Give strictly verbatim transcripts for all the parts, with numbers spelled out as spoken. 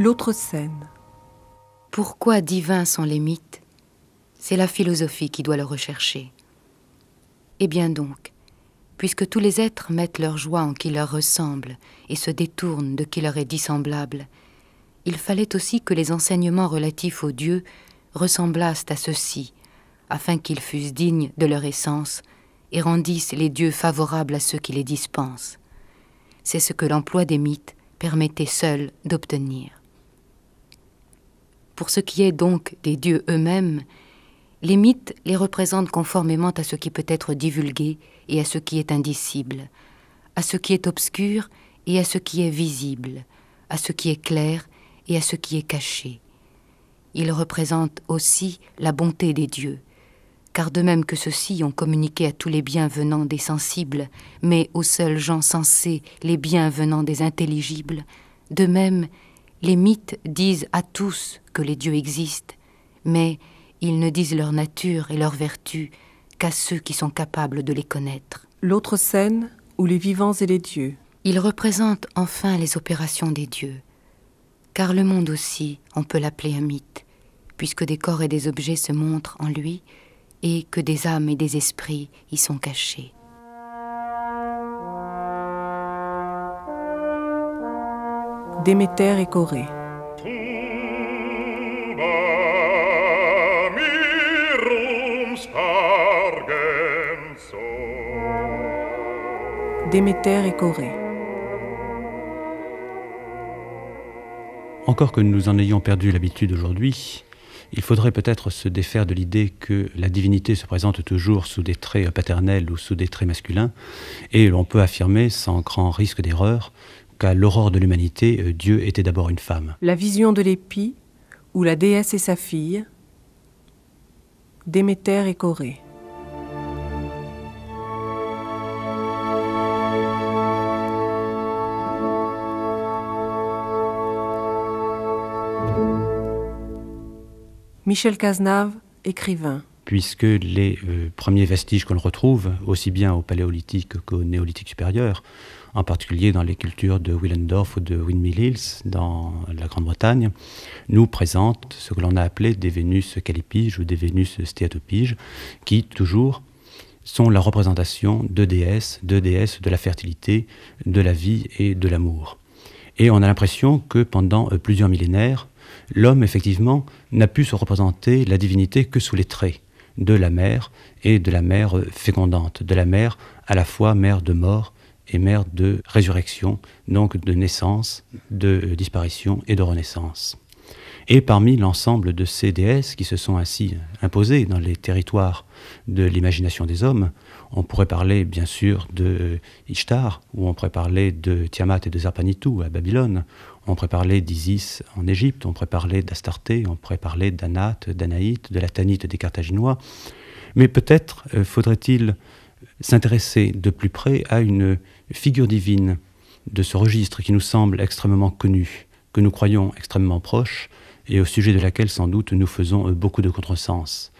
L'autre scène. Pourquoi divins sont les mythes? C'est la philosophie qui doit le rechercher. Eh bien donc, puisque tous les êtres mettent leur joie en qui leur ressemble et se détournent de qui leur est dissemblable, il fallait aussi que les enseignements relatifs aux dieux ressemblassent à ceux-ci, afin qu'ils fussent dignes de leur essence et rendissent les dieux favorables à ceux qui les dispensent. C'est ce que l'emploi des mythes permettait seul d'obtenir. Pour ce qui est donc des dieux eux-mêmes, les mythes les représentent conformément à ce qui peut être divulgué et à ce qui est indicible, à ce qui est obscur et à ce qui est visible, à ce qui est clair et à ce qui est caché. Ils représentent aussi la bonté des dieux, car de même que ceux-ci ont communiqué à tous les biens venant des sensibles, mais aux seuls gens sensés les biens venant des intelligibles, de même, les mythes disent à tous que les dieux existent, mais ils ne disent leur nature et leur vertu qu'à ceux qui sont capables de les connaître. L'autre scène où les vivants et les dieux. Ils représentent enfin les opérations des dieux, car le monde aussi, on peut l'appeler un mythe, puisque des corps et des objets se montrent en lui et que des âmes et des esprits y sont cachés. Déméter et Corée. Déméter et Corée. Encore que nous en ayons perdu l'habitude aujourd'hui, il faudrait peut-être se défaire de l'idée que la divinité se présente toujours sous des traits paternels ou sous des traits masculins, et l'on peut affirmer sans grand risque d'erreur qu'à l'aurore de l'humanité, Dieu était d'abord une femme. La vision de l'épi, où la déesse et sa fille, Déméter et Corée. Michel Cazenave, écrivain. Puisque les euh, premiers vestiges qu'on retrouve, aussi bien au Paléolithique qu'au Néolithique supérieur, en particulier dans les cultures de Willendorf ou de Windmill Hills, dans la Grande-Bretagne, nous présentent ce que l'on a appelé des Vénus calipiges ou des Vénus stéatopiges, qui, toujours, sont la représentation de déesses, de déesses de la fertilité, de la vie et de l'amour. Et on a l'impression que pendant euh, plusieurs millénaires, l'homme, effectivement, n'a pu se représenter la divinité que sous les traits de la mère et de la mère fécondante, de la mère à la fois mère de mort et mère de résurrection, donc de naissance, de disparition et de renaissance. Et parmi l'ensemble de ces déesses qui se sont ainsi imposées dans les territoires de l'imagination des hommes, on pourrait parler bien sûr de Ishtar, ou on pourrait parler de Tiamat et de Zarpanitou à Babylone, on pourrait parler d'Isis en Égypte, on pourrait parler d'Astarté, on pourrait parler d'Anath, d'Anaïte, de la Tanite des Carthaginois. Mais peut-être faudrait-il s'intéresser de plus près à une figure divine de ce registre qui nous semble extrêmement connu, que nous croyons extrêmement proche, et au sujet de laquelle, sans doute, nous faisons beaucoup de contresens,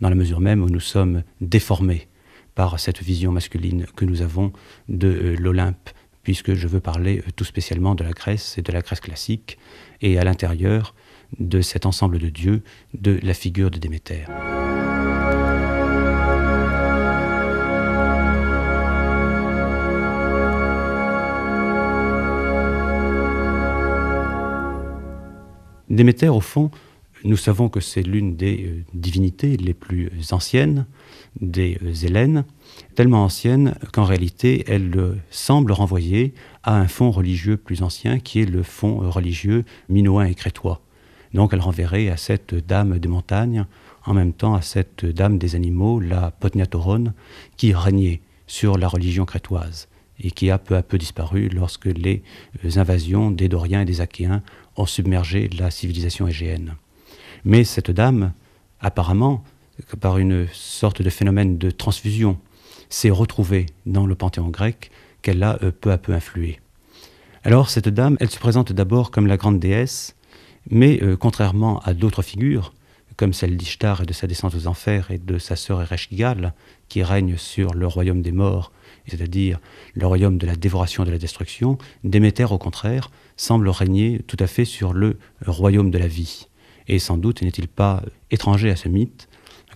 dans la mesure même où nous sommes déformés par cette vision masculine que nous avons de l'Olympe, puisque je veux parler tout spécialement de la Grèce et de la Grèce classique, et à l'intérieur de cet ensemble de dieux, de la figure de Déméter. Déméter, au fond, nous savons que c'est l'une des divinités les plus anciennes, des Hellènes, tellement ancienne qu'en réalité, elle semble renvoyer à un fond religieux plus ancien, qui est le fond religieux minoen et crétois. Donc elle renverrait à cette dame des montagnes, en même temps à cette dame des animaux, la Potniatorone, qui régnait sur la religion crétoise et qui a peu à peu disparu lorsque les invasions des Doriens et des Achéens ont submergé la civilisation égéenne. Mais cette dame, apparemment, par une sorte de phénomène de transfusion, s'est retrouvée dans le panthéon grec qu'elle a peu à peu influé. Alors cette dame, elle se présente d'abord comme la grande déesse, mais euh, contrairement à d'autres figures, comme celle d'Ishtar et de sa descente aux enfers et de sa sœur Ereshkigal, qui règne sur le royaume des morts, c'est-à-dire le royaume de la dévoration et de la destruction, Déméter, au contraire, semble régner tout à fait sur le royaume de la vie. Et sans doute n'est-il pas étranger à ce mythe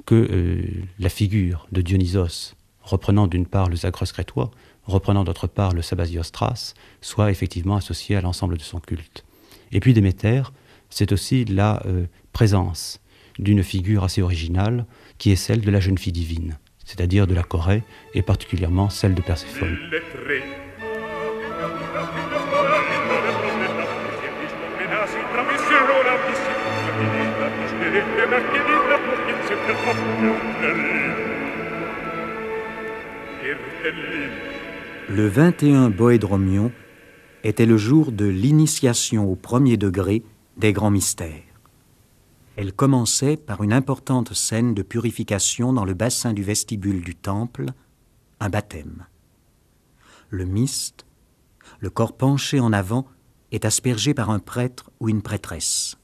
que euh, la figure de Dionysos, reprenant d'une part le Zagreus crétois, reprenant d'autre part le Sabazios thrace, soit effectivement associée à l'ensemble de son culte. Et puis Déméter, c'est aussi la euh, présence d'une figure assez originale qui est celle de la jeune fille divine, c'est-à-dire de la Corée, et particulièrement celle de Perséphone. Le vingt et un Boédromion était le jour de l'initiation au premier degré des grands mystères. Elle commençait par une importante scène de purification dans le bassin du vestibule du temple, un baptême. Le myste, le corps penché en avant, est aspergé par un prêtre ou une prêtresse.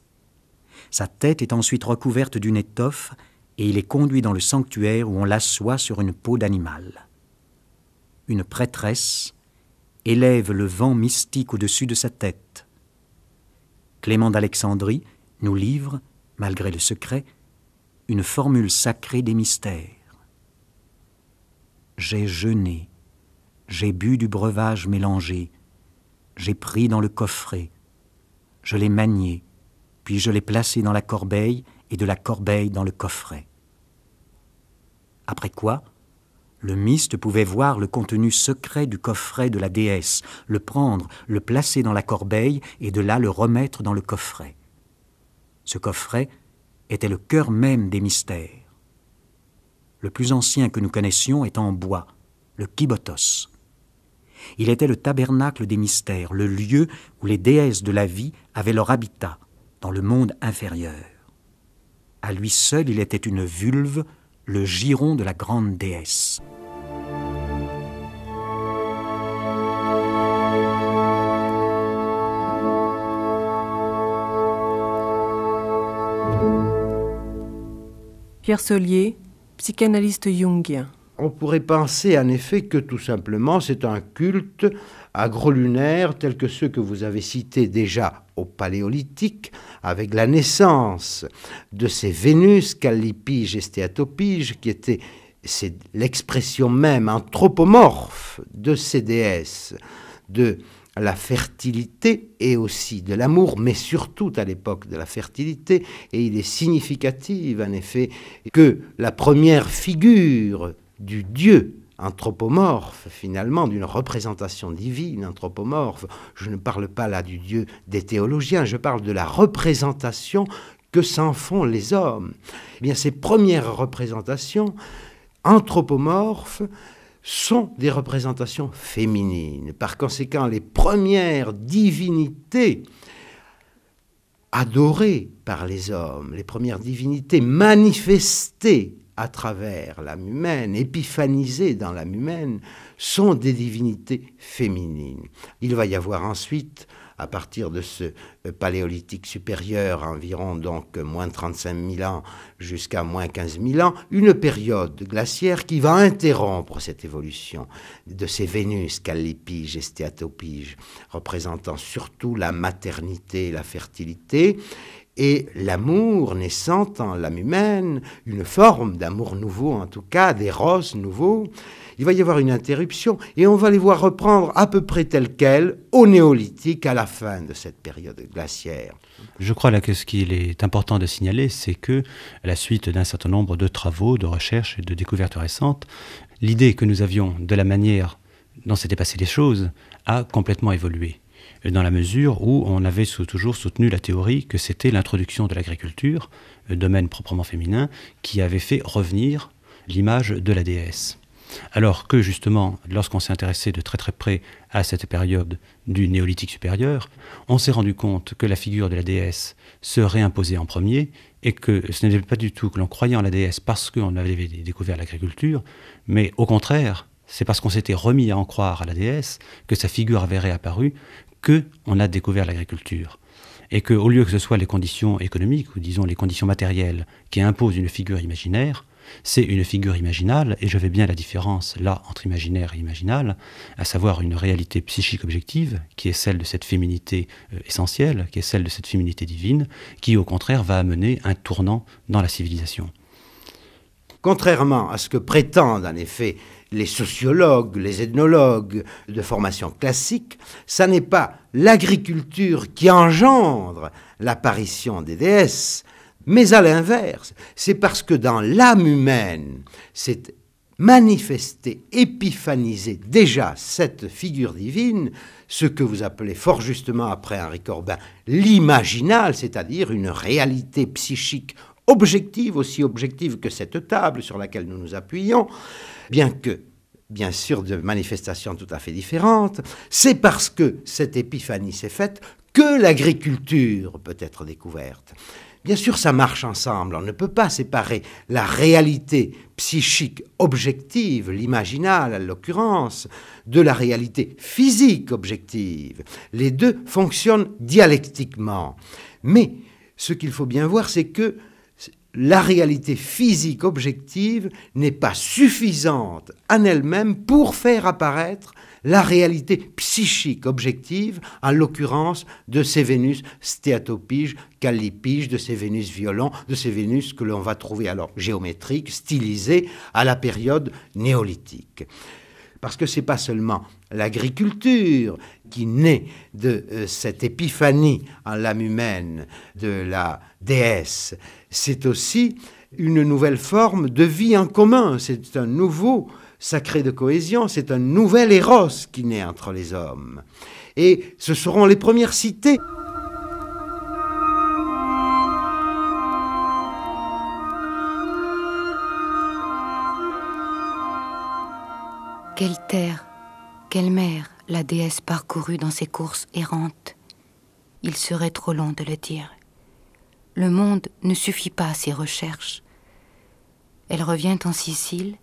Sa tête est ensuite recouverte d'une étoffe et il est conduit dans le sanctuaire où on l'assoit sur une peau d'animal. Une prêtresse élève le vent mystique au-dessus de sa tête. Clément d'Alexandrie nous livre, malgré le secret, une formule sacrée des mystères. J'ai jeûné, j'ai bu du breuvage mélangé, j'ai pris dans le coffret, je l'ai manié, puis je l'ai placé dans la corbeille et de la corbeille dans le coffret. Après quoi, le myste pouvait voir le contenu secret du coffret de la déesse, le prendre, le placer dans la corbeille et de là le remettre dans le coffret. Ce coffret était le cœur même des mystères. Le plus ancien que nous connaissions est en bois, le kibotos. Il était le tabernacle des mystères, le lieu où les déesses de la vie avaient leur habitat, dans le monde inférieur. À lui seul, il était une vulve, le giron de la grande déesse. Pierre Solié, psychanalyste jungien. On pourrait penser en effet que tout simplement c'est un culte à gros lunaires tels que ceux que vous avez cités déjà au Paléolithique, avec la naissance de ces Vénus, Callipyge et Stéatopyge, qui étaient, c'est l'expression même anthropomorphe de ces déesses, de la fertilité et aussi de l'amour, mais surtout à l'époque de la fertilité. Et il est significatif, en effet, que la première figure du dieu anthropomorphe, finalement, d'une représentation divine anthropomorphe, je ne parle pas là du dieu des théologiens, je parle de la représentation que s'en font les hommes. Eh bien, ces premières représentations anthropomorphes sont des représentations féminines. Par conséquent, les premières divinités adorées par les hommes, les premières divinités manifestées à travers l'âme humaine, épiphanisées dans l'âme humaine, sont des divinités féminines. Il va y avoir ensuite, à partir de ce paléolithique supérieur, environ donc moins trente-cinq mille ans jusqu'à moins quinze mille ans, une période glaciaire qui va interrompre cette évolution de ces Vénus, Callipyge et Stéatopyge, représentant surtout la maternité et la fertilité, et l'amour naissant en l'âme humaine, une forme d'amour nouveau en tout cas, d'éros nouveau. Il va y avoir une interruption et on va les voir reprendre à peu près telles quelles au néolithique, à la fin de cette période glaciaire. Je crois là que ce qu'il est important de signaler, c'est que, à la suite d'un certain nombre de travaux, de recherches et de découvertes récentes, l'idée que nous avions de la manière dont s'étaient passées les choses a complètement évolué, dans la mesure où on avait sous, toujours soutenu la théorie que c'était l'introduction de l'agriculture, domaine proprement féminin, qui avait fait revenir l'image de la déesse. Alors que justement, lorsqu'on s'est intéressé de très très près à cette période du néolithique supérieur, on s'est rendu compte que la figure de la déesse se réimposait en premier, et que ce n'était pas du tout que l'on croyait en la déesse parce qu'on avait découvert l'agriculture, mais au contraire, c'est parce qu'on s'était remis à en croire à la déesse que sa figure avait réapparu, qu'on a découvert l'agriculture. et qu'au lieu que ce soit les conditions économiques, ou disons les conditions matérielles, qui imposent une figure imaginaire, c'est une figure imaginale, et je fais bien la différence là entre imaginaire et imaginale, à savoir une réalité psychique objective, qui est celle de cette féminité essentielle, qui est celle de cette féminité divine, qui au contraire va amener un tournant dans la civilisation. Contrairement à ce que prétendent en effet les sociologues, les ethnologues de formation classique, ça n'est pas l'agriculture qui engendre l'apparition des déesses, mais à l'inverse, c'est parce que dans l'âme humaine, c'est manifester, épiphaniser déjà cette figure divine, ce que vous appelez fort justement après Henri Corbin l'imaginal, c'est-à-dire une réalité psychique objective, aussi objective que cette table sur laquelle nous nous appuyons, bien que, bien sûr, de manifestations tout à fait différentes, c'est parce que cette épiphanie s'est faite que l'agriculture peut être découverte. Bien sûr, ça marche ensemble, on ne peut pas séparer la réalité psychique objective, l'imaginale à l'occurrence, de la réalité physique objective. Les deux fonctionnent dialectiquement. Mais ce qu'il faut bien voir, c'est que la réalité physique objective n'est pas suffisante en elle-même pour faire apparaître la réalité psychique objective, en l'occurrence de ces Vénus stéatopiges, callipyges, de ces Vénus violons, de ces Vénus que l'on va trouver alors géométriques, stylisées à la période néolithique. Parce que ce n'est pas seulement l'agriculture qui naît de euh, cette épiphanie en l'âme humaine de la déesse, c'est aussi une nouvelle forme de vie en commun, c'est un nouveau sacré de cohésion, c'est un nouvel Éros qui naît entre les hommes. Et ce seront les premières cités. Quelle terre, quelle mer la déesse parcourut dans ses courses errantes. Il serait trop long de le dire. Le monde ne suffit pas à ses recherches. Elle revient en Sicile,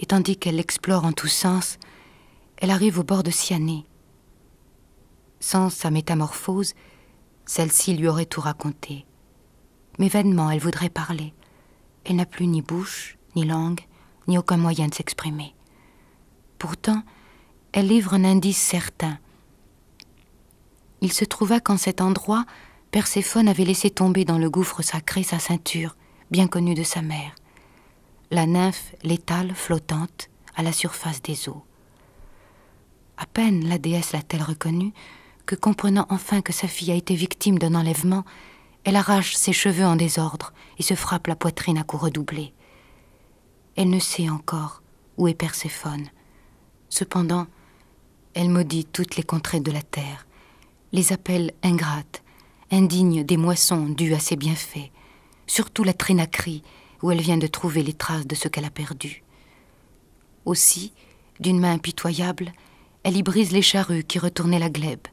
et tandis qu'elle l'explore en tous sens, elle arrive au bord de Cyanée. Sans sa métamorphose, celle-ci lui aurait tout raconté. Mais vainement, elle voudrait parler. Elle n'a plus ni bouche, ni langue, ni aucun moyen de s'exprimer. Pourtant, elle livre un indice certain. Il se trouva qu'en cet endroit, Perséphone avait laissé tomber dans le gouffre sacré sa ceinture, bien connue de sa mère. La nymphe létale flottante à la surface des eaux. À peine la déesse l'a-t-elle reconnue que, comprenant enfin que sa fille a été victime d'un enlèvement, elle arrache ses cheveux en désordre et se frappe la poitrine à coups redoublés. Elle ne sait encore où est Perséphone. Cependant, elle maudit toutes les contrées de la terre, les appelle ingrates, indignes des moissons dues à ses bienfaits, surtout la Trinacrie, où elle vient de trouver les traces de ce qu'elle a perdu. Aussi, d'une main impitoyable, elle y brise les charrues qui retournaient la glèbe.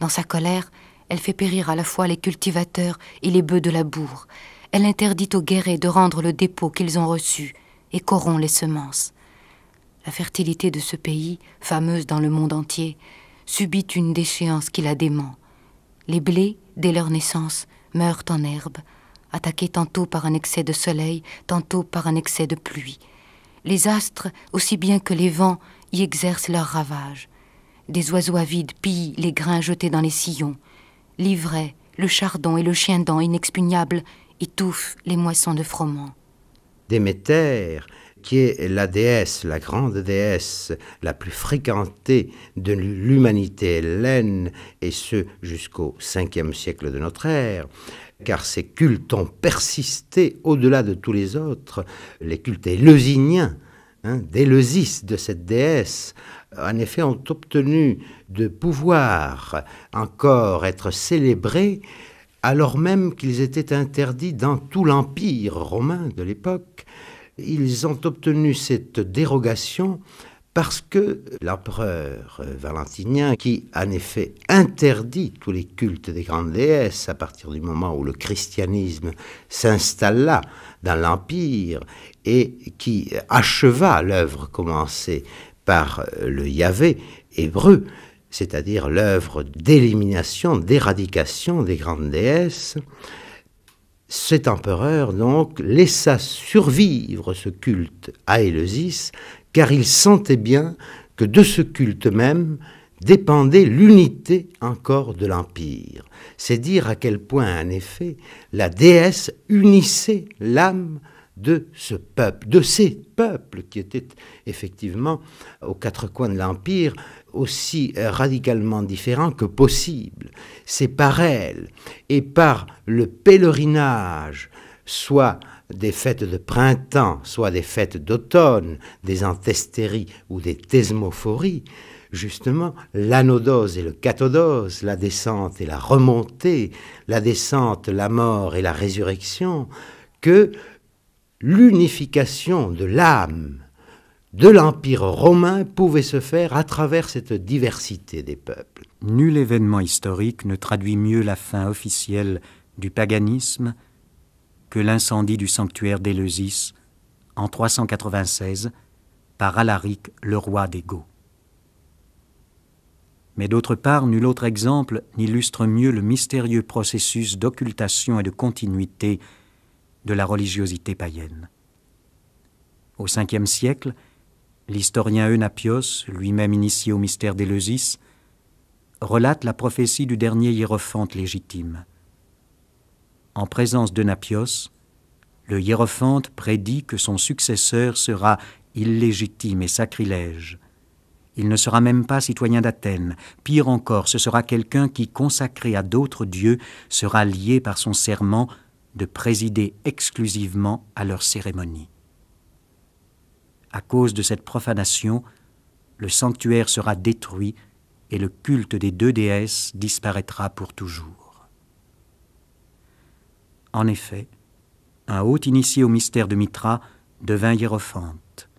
Dans sa colère, elle fait périr à la fois les cultivateurs et les bœufs de la bourre. Elle interdit aux guérets de rendre le dépôt qu'ils ont reçu et corrompt les semences. La fertilité de ce pays, fameuse dans le monde entier, subit une déchéance qui la dément. Les blés, dès leur naissance, meurent en herbe, attaqués tantôt par un excès de soleil, tantôt par un excès de pluie. Les astres, aussi bien que les vents, y exercent leurs ravages. Des oiseaux avides pillent les grains jetés dans les sillons. L'ivraie, le chardon et le chiendent inexpugnables étouffent les moissons de froment. Déméter, qui est la déesse, la grande déesse, la plus fréquentée de l'humanité hellène, et ce jusqu'au cinquième siècle de notre ère, car ces cultes ont persisté au-delà de tous les autres, les cultes éleusyniens, hein, d'Éleusis, de cette déesse, en effet ont obtenu de pouvoir encore être célébrés, alors même qu'ils étaient interdits dans tout l'Empire romain de l'époque. Ils ont obtenu cette dérogation parce que l'empereur Valentinien, qui en effet interdit tous les cultes des grandes déesses à partir du moment où le christianisme s'installa dans l'Empire et qui acheva l'œuvre commencée par le Yahvé hébreu, c'est-à-dire l'œuvre d'élimination, d'éradication des grandes déesses. Cet empereur, donc, laissa survivre ce culte à Éleusis, car il sentait bien que de ce culte même dépendait l'unité encore de l'Empire. C'est dire à quel point, en effet, la déesse unissait l'âme de ce peuple, de ces peuples qui étaient effectivement aux quatre coins de l'Empire, aussi radicalement différents que possible. C'est par elle et par le pèlerinage, soit des fêtes de printemps, soit des fêtes d'automne, des anthestéries ou des thesmophories, justement l'anodose et le cathodose, la descente et la remontée, la descente, la mort et la résurrection, que l'unification de l'âme de l'Empire romain pouvait se faire à travers cette diversité des peuples. Nul événement historique ne traduit mieux la fin officielle du paganisme que l'incendie du sanctuaire d'Éleusis en trois cent quatre-vingt-seize par Alaric, le roi des Goths. Mais d'autre part, nul autre exemple n'illustre mieux le mystérieux processus d'occultation et de continuité de la religiosité païenne. Au cinquième siècle, l'historien Eunapios, lui-même initié au mystère d'Éleusis, relate la prophétie du dernier hiérophante légitime. En présence d'Eunapios, le hiérophante prédit que son successeur sera illégitime et sacrilège. Il ne sera même pas citoyen d'Athènes. Pire encore, ce sera quelqu'un qui, consacré à d'autres dieux, sera lié par son serment de présider exclusivement à leur cérémonie. À cause de cette profanation, le sanctuaire sera détruit et le culte des deux déesses disparaîtra pour toujours. En effet, un haut initié au mystère de Mithra devint hiérophante.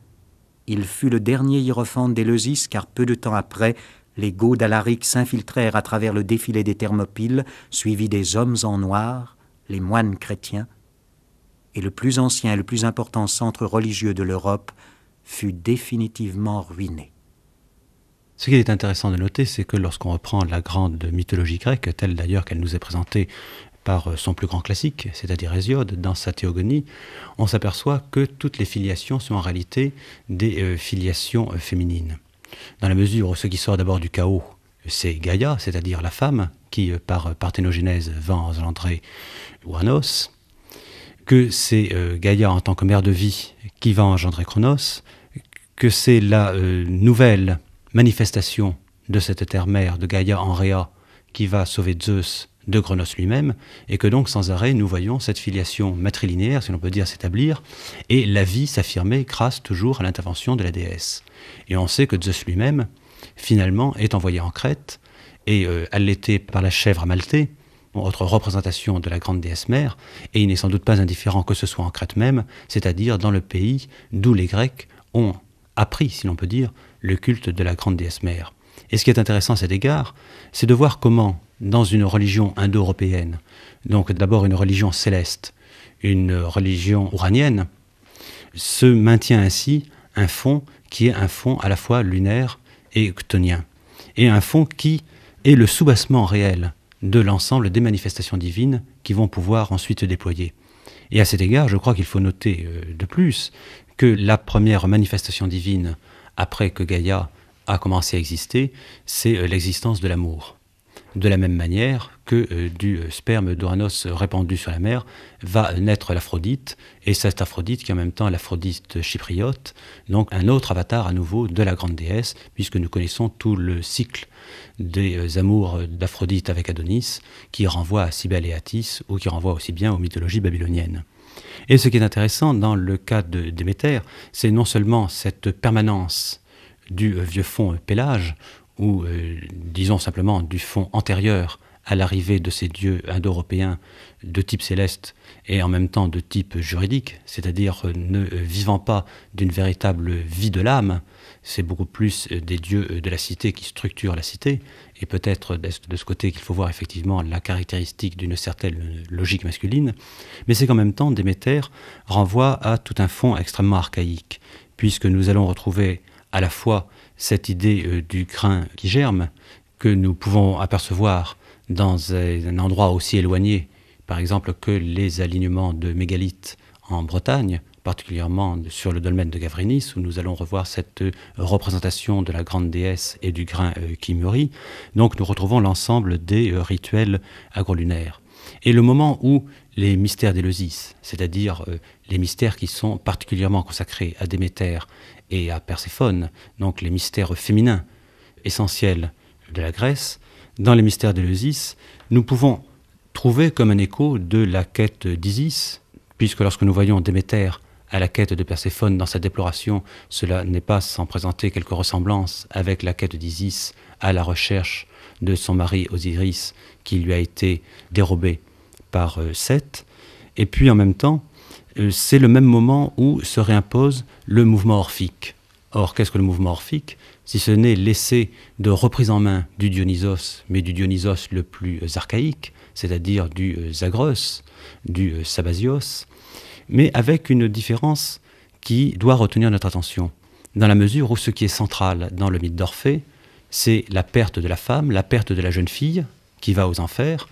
Il fut le dernier hiérophante d'Éleusis car peu de temps après, les Goths d'Alaric s'infiltrèrent à travers le défilé des Thermopyles, suivis des hommes en noir, les moines chrétiens, et le plus ancien et le plus important centre religieux de l'Europe fut définitivement ruiné. Ce qu'il est intéressant de noter, c'est que lorsqu'on reprend la grande mythologie grecque, telle d'ailleurs qu'elle nous est présentée par son plus grand classique, c'est-à-dire Hésiode, dans sa théogonie, on s'aperçoit que toutes les filiations sont en réalité des euh, filiations euh, féminines. Dans la mesure où ce qui sort d'abord du chaos, c'est Gaïa, c'est-à-dire la femme, qui euh, par parthénogénèse va engendrer Uranos, que c'est euh, Gaïa en tant que mère de vie qui va engendrer Cronos, que c'est la euh, nouvelle manifestation de cette terre-mère de Gaïa en Réa qui va sauver Zeus de Cronos lui-même, et que donc sans arrêt nous voyons cette filiation matrilinéaire, si l'on peut dire, s'établir, et la vie s'affirmer grâce toujours à l'intervention de la déesse. Et on sait que Zeus lui-même, finalement, est envoyé en Crète et euh, allaité par la chèvre amaltée, autre représentation de la grande déesse mère, et il n'est sans doute pas indifférent que ce soit en Crète même, c'est-à-dire dans le pays d'où les Grecs ont appris, si l'on peut dire, le culte de la grande déesse mère. Et ce qui est intéressant à cet égard, c'est de voir comment, dans une religion indo-européenne, donc d'abord une religion céleste, une religion uranienne, se maintient ainsi un fond qui est un fond à la fois lunaire et chthonien, et un fond qui est le soubassement réel de l'ensemble des manifestations divines qui vont pouvoir ensuite se déployer. Et à cet égard, je crois qu'il faut noter de plus que la première manifestation divine, après que Gaïa a commencé à exister, c'est l'existence de l'amour. De la même manière que du sperme d'Ouranos répandu sur la mer va naître l'Aphrodite, et cette Aphrodite qui est en même temps l'Aphrodite chypriote, donc un autre avatar à nouveau de la grande déesse, puisque nous connaissons tout le cycle des amours d'Aphrodite avec Adonis, qui renvoie à Cybèle et Attis, ou qui renvoie aussi bien aux mythologies babyloniennes. Et ce qui est intéressant dans le cas de Déméter, c'est non seulement cette permanence du vieux fond Pélage, ou euh, disons simplement du fond antérieur à l'arrivée de ces dieux indo-européens de type céleste et en même temps de type juridique, c'est-à-dire ne vivant pas d'une véritable vie de l'âme, c'est beaucoup plus des dieux de la cité qui structurent la cité, et peut-être de ce côté qu'il faut voir effectivement la caractéristique d'une certaine logique masculine, mais c'est qu'en même temps Déméter renvoie à tout un fond extrêmement archaïque, puisque nous allons retrouver à la fois cette idée du grain qui germe, que nous pouvons apercevoir dans un endroit aussi éloigné, par exemple, que les alignements de mégalithes en Bretagne, particulièrement sur le dolmen de Gavrinis, où nous allons revoir cette représentation de la grande déesse et du grain qui mûrit. Donc nous retrouvons l'ensemble des rituels agrolunaires. Et le moment où les mystères d'Éleusis, c'est-à-dire les mystères qui sont particulièrement consacrés à Déméter et à Perséphone, donc les mystères féminins essentiels de la Grèce, dans les mystères d'Éleusis, nous pouvons trouver comme un écho de la quête d'Isis, puisque lorsque nous voyons Déméter à la quête de Perséphone dans sa déploration, cela n'est pas sans présenter quelques ressemblances avec la quête d'Isis à la recherche de son mari Osiris qui lui a été dérobé par Seth. Et puis en même temps, c'est le même moment où se réimpose le mouvement orphique. Or, qu'est-ce que le mouvement orphique, si ce n'est l'essai de reprise en main du Dionysos, mais du Dionysos le plus archaïque, c'est-à-dire du Zagreus, du Sabazios, mais avec une différence qui doit retenir notre attention, dans la mesure où ce qui est central dans le mythe d'Orphée, c'est la perte de la femme, la perte de la jeune fille qui va aux enfers,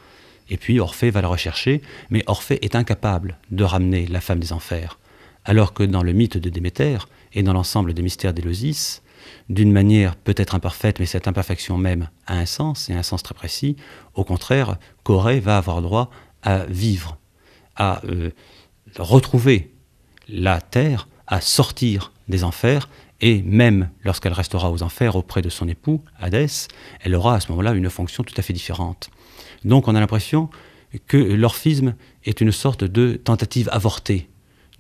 et puis Orphée va la rechercher, mais Orphée est incapable de ramener la femme des enfers, alors que dans le mythe de Déméter et dans l'ensemble des mystères d'Éleusis, d'une manière peut-être imparfaite, mais cette imperfection même a un sens, et un sens très précis, au contraire, Corée va avoir droit à vivre, à euh, retrouver la terre, à sortir des enfers, et même lorsqu'elle restera aux enfers auprès de son époux, Hadès, elle aura à ce moment-là une fonction tout à fait différente. Donc on a l'impression que l'orphisme est une sorte de tentative avortée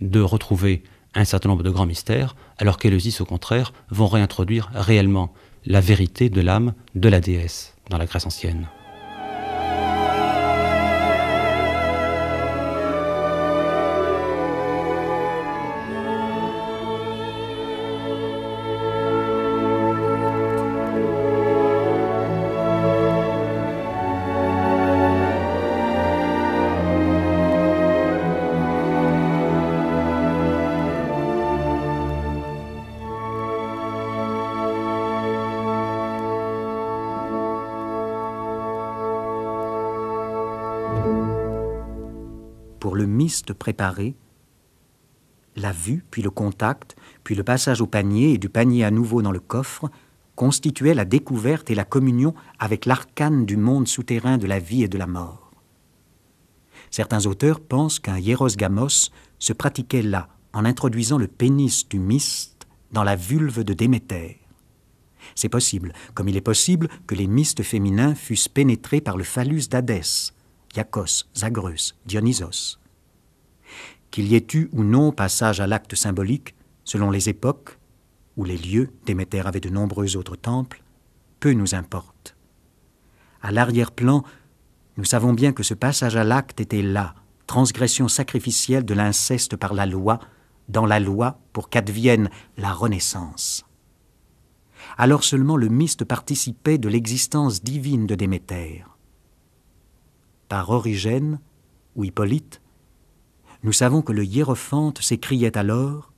de retrouver un certain nombre de grands mystères, alors qu'Éleusis, au contraire, vont réintroduire réellement la vérité de l'âme de la déesse dans la Grèce ancienne. Préparé, la vue, puis le contact, puis le passage au panier et du panier à nouveau dans le coffre, constituaient la découverte et la communion avec l'arcane du monde souterrain de la vie et de la mort. Certains auteurs pensent qu'un hiérosgamos se pratiquait là, en introduisant le pénis du myste dans la vulve de Déméter. C'est possible, comme il est possible que les mystes féminins fussent pénétrés par le phallus d'Hadès, Iacos, Zagreus, Dionysos. Qu'il y ait eu ou non passage à l'acte symbolique, selon les époques, où les lieux, Déméter avait de nombreux autres temples, peu nous importe. À l'arrière-plan, nous savons bien que ce passage à l'acte était là, transgression sacrificielle de l'inceste par la loi, dans la loi pour qu'advienne la renaissance. Alors seulement le myste participait de l'existence divine de Déméter. Par Origène ou Hippolyte, nous savons que le hiérophante s'écriait alors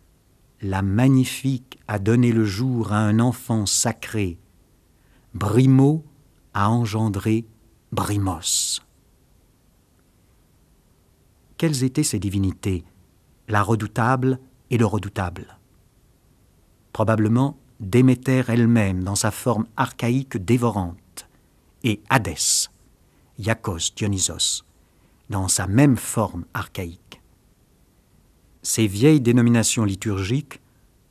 « La magnifique a donné le jour à un enfant sacré, Brimo a engendré Brimos. » Quelles étaient ces divinités, la redoutable et le redoutable? Probablement Déméter elle-même dans sa forme archaïque dévorante, et Hadès, Iacos Dionysos, dans sa même forme archaïque. Ces vieilles dénominations liturgiques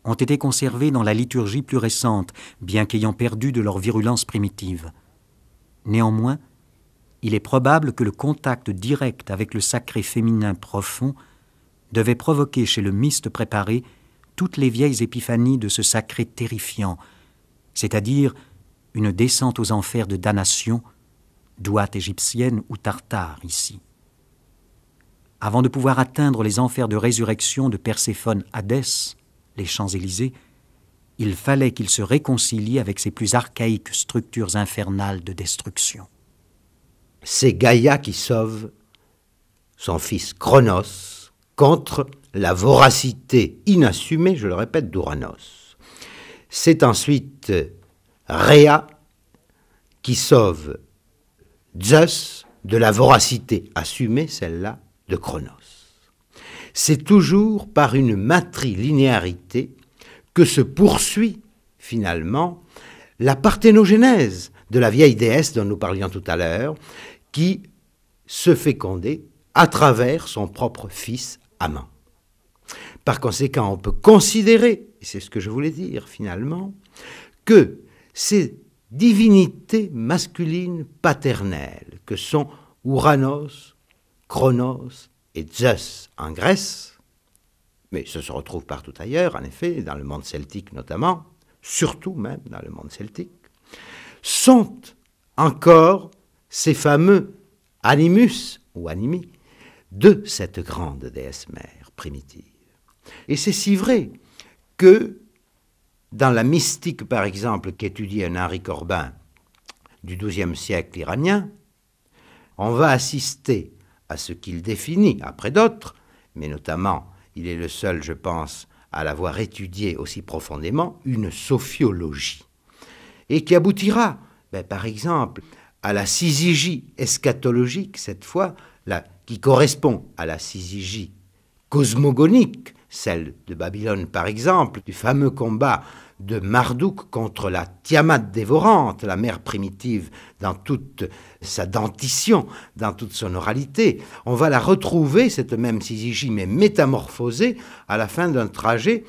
ont été conservées dans la liturgie plus récente, bien qu'ayant perdu de leur virulence primitive. Néanmoins, il est probable que le contact direct avec le sacré féminin profond devait provoquer chez le myste préparé toutes les vieilles épiphanies de ce sacré terrifiant, c'est-à-dire une descente aux enfers de damnation, douate égyptienne ou tartare ici. Avant de pouvoir atteindre les enfers de résurrection de Perséphone Hadès, les Champs-Élysées, il fallait qu'il se réconcilie avec ces plus archaïques structures infernales de destruction. C'est Gaïa qui sauve son fils Cronos contre la voracité inassumée, je le répète, d'Uranos. C'est ensuite Réa qui sauve Zeus de la voracité assumée, celle-là, de Cronos. C'est toujours par une matrilinéarité que se poursuit, finalement, la parthénogenèse de la vieille déesse dont nous parlions tout à l'heure, qui se fécondait à travers son propre fils amant. Par conséquent, on peut considérer, et c'est ce que je voulais dire finalement, que ces divinités masculines paternelles que sont Uranos, Cronos et Zeus en Grèce, mais se retrouvent partout ailleurs, en effet, dans le monde celtique notamment, surtout même dans le monde celtique, sont encore ces fameux animus ou animi de cette grande déesse mère primitive. Et c'est si vrai que dans la mystique, par exemple, qu'étudie un Henri Corbin du douzième siècle iranien, on va assister à ce qu'il définit, après d'autres, mais notamment, il est le seul, je pense, à l'avoir étudié aussi profondément, une sophiologie, et qui aboutira, ben, par exemple, à la syzygie eschatologique, cette fois, la, qui correspond à la syzygie cosmogonique, celle de Babylone, par exemple, du fameux combat de Marduk contre la Tiamat dévorante, la mère primitive dans toute sa dentition, dans toute son oralité. On va la retrouver, cette même syzygie, mais métamorphosée, à la fin d'un trajet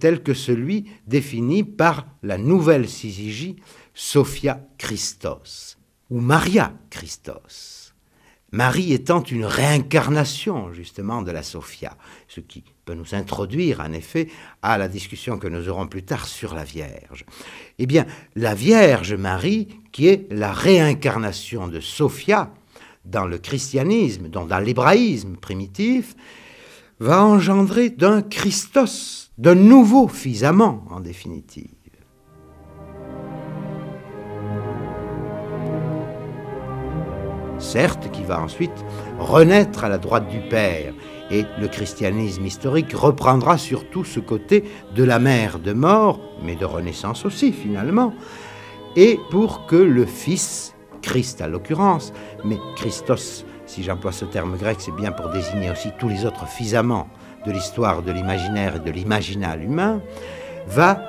tel que celui défini par la nouvelle syzygie, Sophia Christos, ou Maria Christos. Marie étant une réincarnation, justement, de la Sophia, ce qui peut nous introduire, en effet, à la discussion que nous aurons plus tard sur la Vierge. Eh bien, la Vierge Marie, qui est la réincarnation de Sophia dans le christianisme, donc dans l'hébraïsme primitif, va engendrer d'un Christos, d'un nouveau fils amant, en définitive. Certes, qui va ensuite renaître à la droite du Père, et le christianisme historique reprendra surtout ce côté de la mère de mort, mais de renaissance aussi finalement, et pour que le Fils, Christ à l'occurrence, mais Christos, si j'emploie ce terme grec, c'est bien pour désigner aussi tous les autres fils amants de l'histoire de l'imaginaire et de l'imaginal humain, va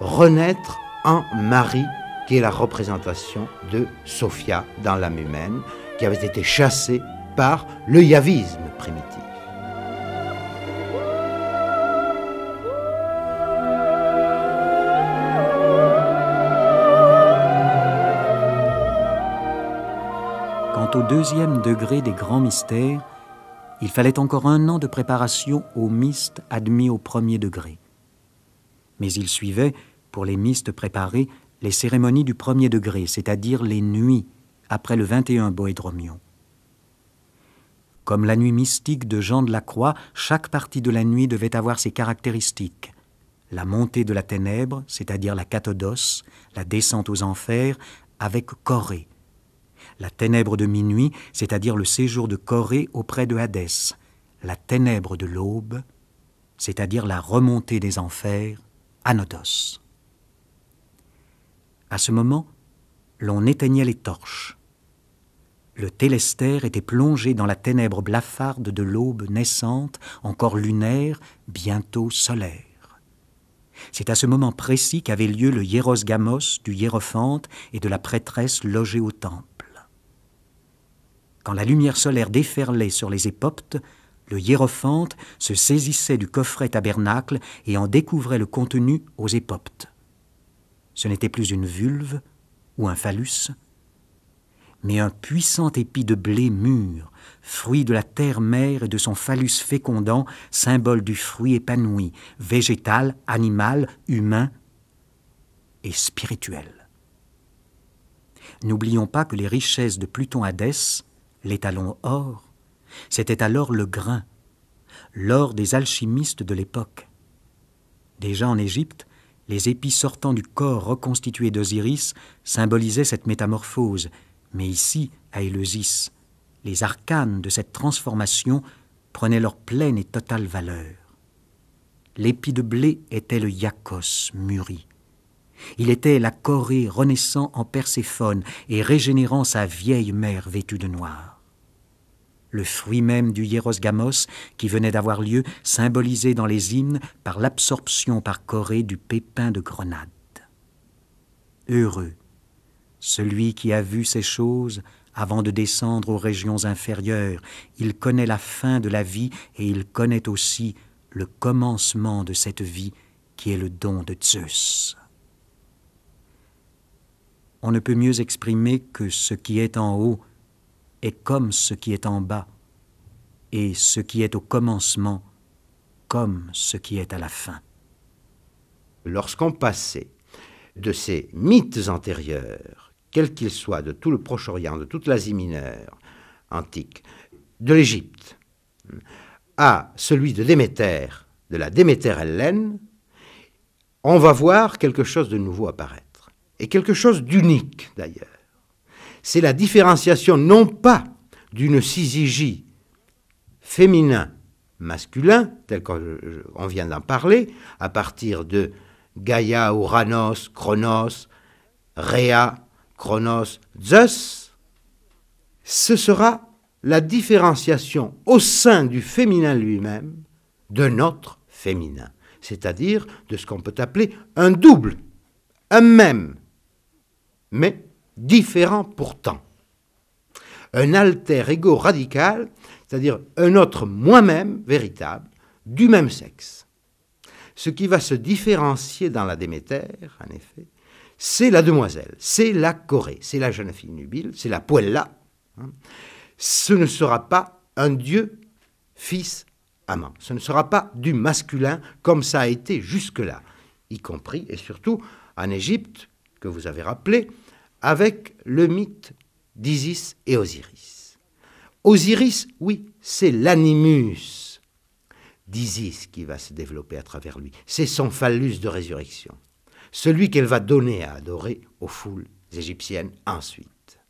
renaître en Marie, qui est la représentation de Sophia dans l'âme humaine, qui avait été chassée par le yavisme primitif. Au deuxième degré des grands mystères, il fallait encore un an de préparation aux mystes admis au premier degré. Mais il suivait, pour les mystes préparés, les cérémonies du premier degré, c'est-à-dire les nuits, après le vingt et un Boédromion. Comme la nuit mystique de Jean de la Croix, chaque partie de la nuit devait avoir ses caractéristiques. La montée de la ténèbre, c'est-à-dire la cathodos, la descente aux enfers, avec Corée. La ténèbre de minuit, c'est-à-dire le séjour de Corée auprès de Hadès. La ténèbre de l'aube, c'est-à-dire la remontée des enfers, Anotos. À ce moment, l'on éteignait les torches. Le Télestère était plongé dans la ténèbre blafarde de l'aube naissante, encore lunaire, bientôt solaire. C'est à ce moment précis qu'avait lieu le hiérosgamos du hiérophante et de la prêtresse logée au temple. Quand la lumière solaire déferlait sur les époptes, le hiérophante se saisissait du coffret tabernacle et en découvrait le contenu aux époptes. Ce n'était plus une vulve ou un phallus, mais un puissant épi de blé mûr, fruit de la terre-mère et de son phallus fécondant, symbole du fruit épanoui, végétal, animal, humain et spirituel. N'oublions pas que les richesses de Pluton-Hadès, l'étalon or, c'était alors le grain, l'or des alchimistes de l'époque. Déjà en Égypte, les épis sortant du corps reconstitué d'Osiris symbolisaient cette métamorphose, mais ici, à Éleusis, les arcanes de cette transformation prenaient leur pleine et totale valeur. L'épi de blé était le iacos mûri, Il était la Corée renaissant en Perséphone et régénérant sa vieille mère vêtue de noir. Le fruit même du hiérosgamos, qui venait d'avoir lieu, symbolisé dans les hymnes par l'absorption par Corée du pépin de grenade. Heureux, celui qui a vu ces choses avant de descendre aux régions inférieures, il connaît la fin de la vie et il connaît aussi le commencement de cette vie qui est le don de Zeus. On ne peut mieux exprimer que ce qui est en haut est comme ce qui est en bas, et ce qui est au commencement comme ce qui est à la fin. Lorsqu'on passait de ces mythes antérieurs, quels qu'ils soient, de tout le Proche-Orient, de toute l'Asie mineure antique, de l'Égypte, à celui de Déméter, de la Déméter hellène, on va voir quelque chose de nouveau apparaître, et quelque chose d'unique d'ailleurs. C'est la différenciation non pas d'une syzygie féminin-masculin, tel qu'on vient d'en parler, à partir de Gaïa, Uranos, Cronos, Réa, Cronos, Zeus, ce sera la différenciation au sein du féminin lui-même de notre féminin, c'est-à-dire de ce qu'on peut appeler un double, un même, mais différent pourtant. Un alter ego radical, c'est-à-dire un autre moi-même véritable du même sexe. Ce qui va se différencier dans la Déméter, en effet, c'est la demoiselle, c'est la Corée, c'est la jeune fille nubile, c'est la puella. Ce ne sera pas un dieu fils amant, ce ne sera pas du masculin comme ça a été jusque-là, y compris et surtout en Égypte, que vous avez rappelé, avec le mythe d'Isis et Osiris. Osiris, oui, c'est l'animus d'Isis qui va se développer à travers lui. C'est son phallus de résurrection, celui qu'elle va donner à adorer aux foules égyptiennes ensuite,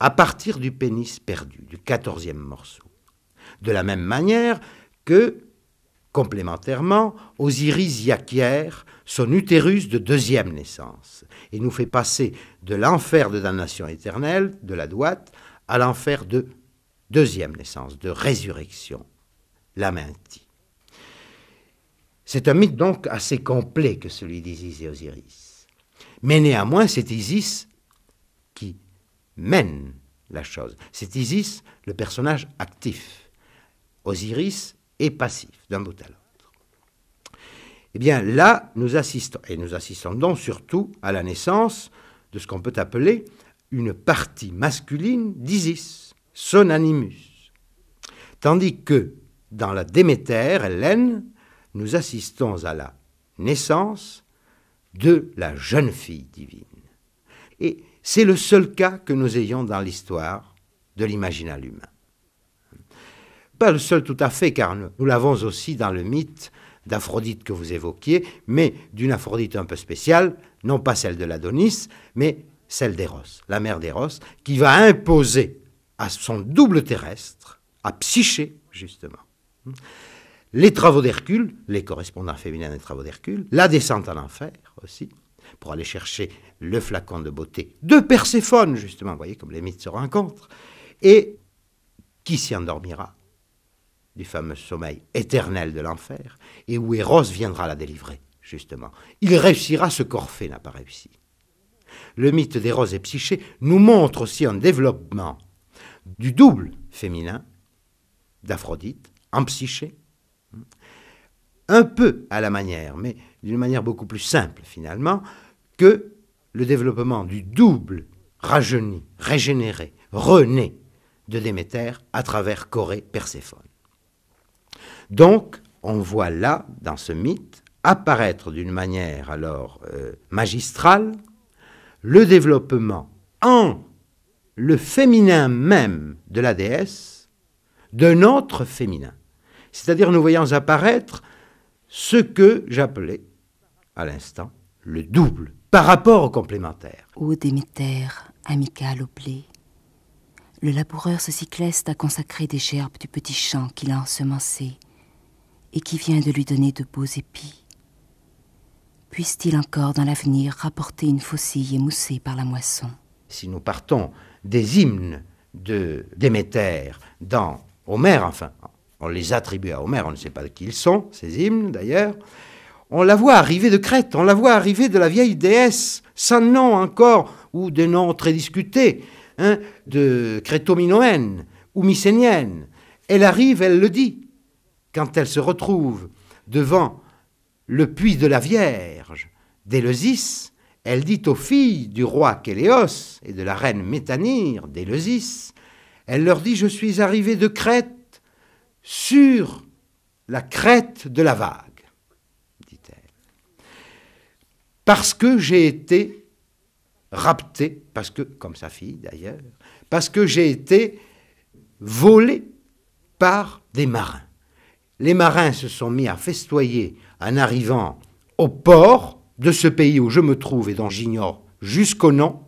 à partir du pénis perdu, du quatorzième morceau. De la même manière que, complémentairement, Osiris y acquiert son utérus de deuxième naissance et nous fait passer de l'enfer de damnation éternelle, de la droite, à l'enfer de deuxième naissance, de résurrection. L'Amenti. C'est un mythe donc assez complet que celui d'Isis et Osiris. Mais néanmoins, c'est Isis qui mène la chose. C'est Isis, le personnage actif. Osiris est passif, d'un bout à l'autre. Eh bien là, nous assistons, et nous assistons donc surtout à la naissance de ce qu'on peut appeler une partie masculine d'Isis, son animus. Tandis que dans la Déméter hellène, nous assistons à la naissance de la jeune fille divine. Et c'est le seul cas que nous ayons dans l'histoire de l'imaginaire humain. Pas le seul tout à fait, car nous, nous l'avons aussi dans le mythe d'Aphrodite que vous évoquiez, mais d'une Aphrodite un peu spéciale, non pas celle de l'Adonis, mais celle d'Éros, la mère d'Éros, qui va imposer à son double terrestre, à Psyché justement, les travaux d'Hercule, les correspondants féminins des travaux d'Hercule, la descente à l'enfer aussi, pour aller chercher le flacon de beauté de Perséphone, justement, vous voyez comme les mythes se rencontrent, et qui s'y endormira du fameux sommeil éternel de l'enfer, et où Eros viendra la délivrer, justement. Il réussira ce qu'Orphée n'a pas réussi. Le mythe d'Eros et Psyché nous montre aussi un développement du double féminin d'Aphrodite, en Psyché, un peu à la manière, mais d'une manière beaucoup plus simple finalement, que le développement du double rajeuni, régénéré, rené de Déméter à travers Corée, Perséphone. Donc, on voit là, dans ce mythe, apparaître d'une manière alors euh, magistrale, le développement en le féminin même de la déesse, de notre féminin. C'est-à-dire nous voyons apparaître ce que j'appelais, à l'instant, le double, par rapport au complémentaire. Ô Déméter, amicale au blé, le laboureur se cycleste à consacrer des gerbes du petit champ qu'il a ensemencé et qui vient de lui donner de beaux épis. puisse-t-il encore dans l'avenir rapporter une faucille émoussée par la moisson. Si nous partons des hymnes de Déméter dans Homère, enfin, on les attribue à Homère, on ne sait pas qui ils sont, ces hymnes d'ailleurs, on la voit arriver de Crète, on la voit arriver de la vieille déesse, sans nom encore, ou des noms très discutés, hein, de crétominoenne ou mycénienne. Elle arrive, elle le dit, quand elle se retrouve devant le puits de la Vierge d'Éleusis, elle dit aux filles du roi Kéléos et de la reine Métanire d'Éleusis, elle leur dit « Je suis arrivée de Crète sur la crête de la vague, dit-elle, parce que j'ai été raptée, parce que, comme sa fille d'ailleurs, parce que j'ai été volée par des marins. Les marins se sont mis à festoyer en arrivant au port de ce pays où je me trouve et dont j'ignore jusqu'au nom,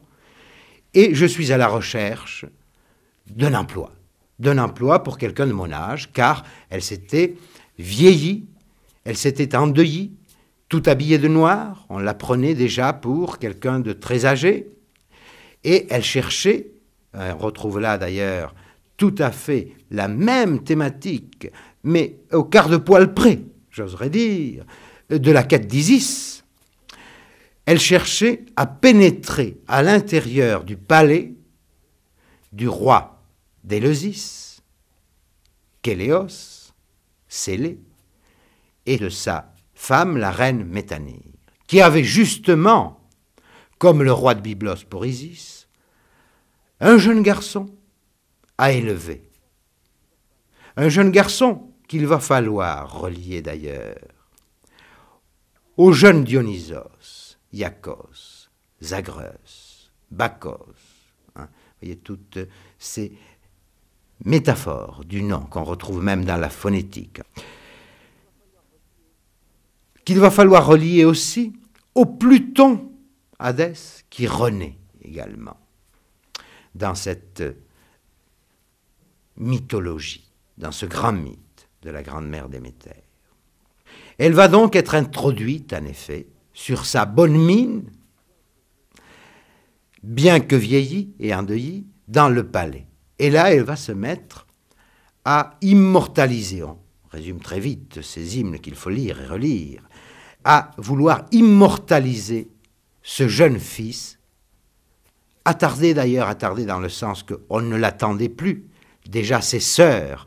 et je suis à la recherche d'un emploi, d'un emploi pour quelqu'un de mon âge, car elle s'était vieillie, elle s'était endeuillée, tout habillée de noir, on la prenait déjà pour quelqu'un de très âgé, et elle cherchait, on retrouve là d'ailleurs tout à fait la même thématique, mais au quart de poil près, j'oserais dire, de la quête d'Isis. Elle cherchait à pénétrer à l'intérieur du palais du roi d'Éleusis, Kéléos, Célé, et de sa femme, la reine Métanire, qui avait justement, comme le roi de Byblos pour Isis, un jeune garçon à élever. Un jeune garçon qu'il va falloir relier d'ailleurs au jeune Dionysos, Iacos, Zagreus, Bacchos, hein, voyez toutes ces métaphores du nom qu'on retrouve même dans la phonétique, qu'il va falloir relier aussi au Pluton, Hadès, qui renaît également dans cette mythologie, dans ce grand mythe de la grande mère Déméter. Elle va donc être introduite, en effet, sur sa bonne mine, bien que vieillie et endeuillie, dans le palais. Et là, elle va se mettre à immortaliser, on résume très vite ces hymnes qu'il faut lire et relire, à vouloir immortaliser ce jeune fils, attardé d'ailleurs, attardé dans le sens qu'on ne l'attendait plus. Déjà ses sœurs,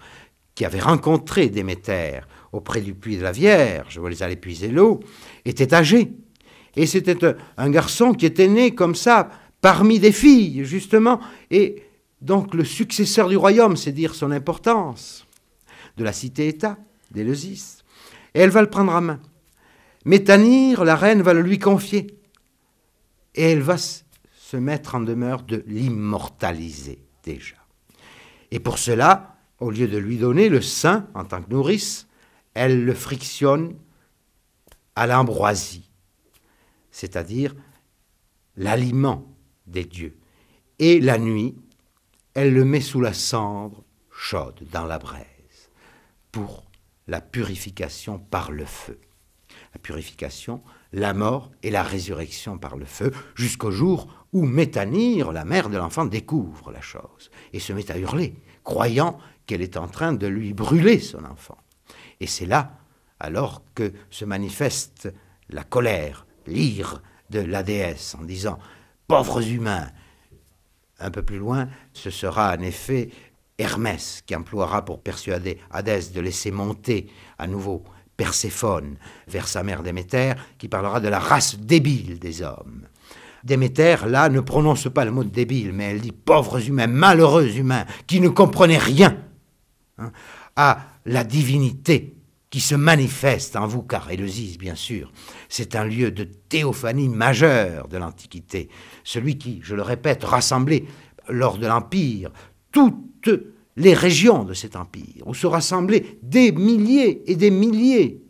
qui avaient rencontré Déméter auprès du puits de la Vierge, où elles allaient puiser l'eau, était âgé. Et c'était un garçon qui était né comme ça, parmi des filles, justement, et donc le successeur du royaume, c'est dire son importance, de la cité-État, d'Éleusis. Et elle va le prendre à main. Métanire, la reine, va le lui confier. Et elle va se mettre en demeure de l'immortaliser, déjà. Et pour cela, au lieu de lui donner le sein en tant que nourrice, elle le frictionne à l'ambroisie, c'est-à-dire l'aliment des dieux. Et la nuit, elle le met sous la cendre chaude, dans la braise, pour la purification par le feu. La purification, la mort et la résurrection par le feu, jusqu'au jour où Métanire, la mère de l'enfant, découvre la chose et se met à hurler, croyant qu'elle est en train de lui brûler son enfant. Et c'est là, alors que se manifeste la colère, l'ire de la déesse en disant « Pauvres humains !» Un peu plus loin, ce sera en effet Hermès qui emploiera pour persuader Hadès de laisser monter à nouveau Perséphone vers sa mère Déméter, qui parlera de la race débile des hommes. Déméter, là, ne prononce pas le mot « débile », mais elle dit « Pauvres humains, malheureux humains, qui ne comprenaient rien hein, à la divinité » qui se manifeste en vous, car Éleusis, bien sûr, c'est un lieu de théophanie majeure de l'Antiquité, celui qui, je le répète, rassemblait lors de l'Empire toutes les régions de cet Empire, où se rassemblaient des milliers et des milliers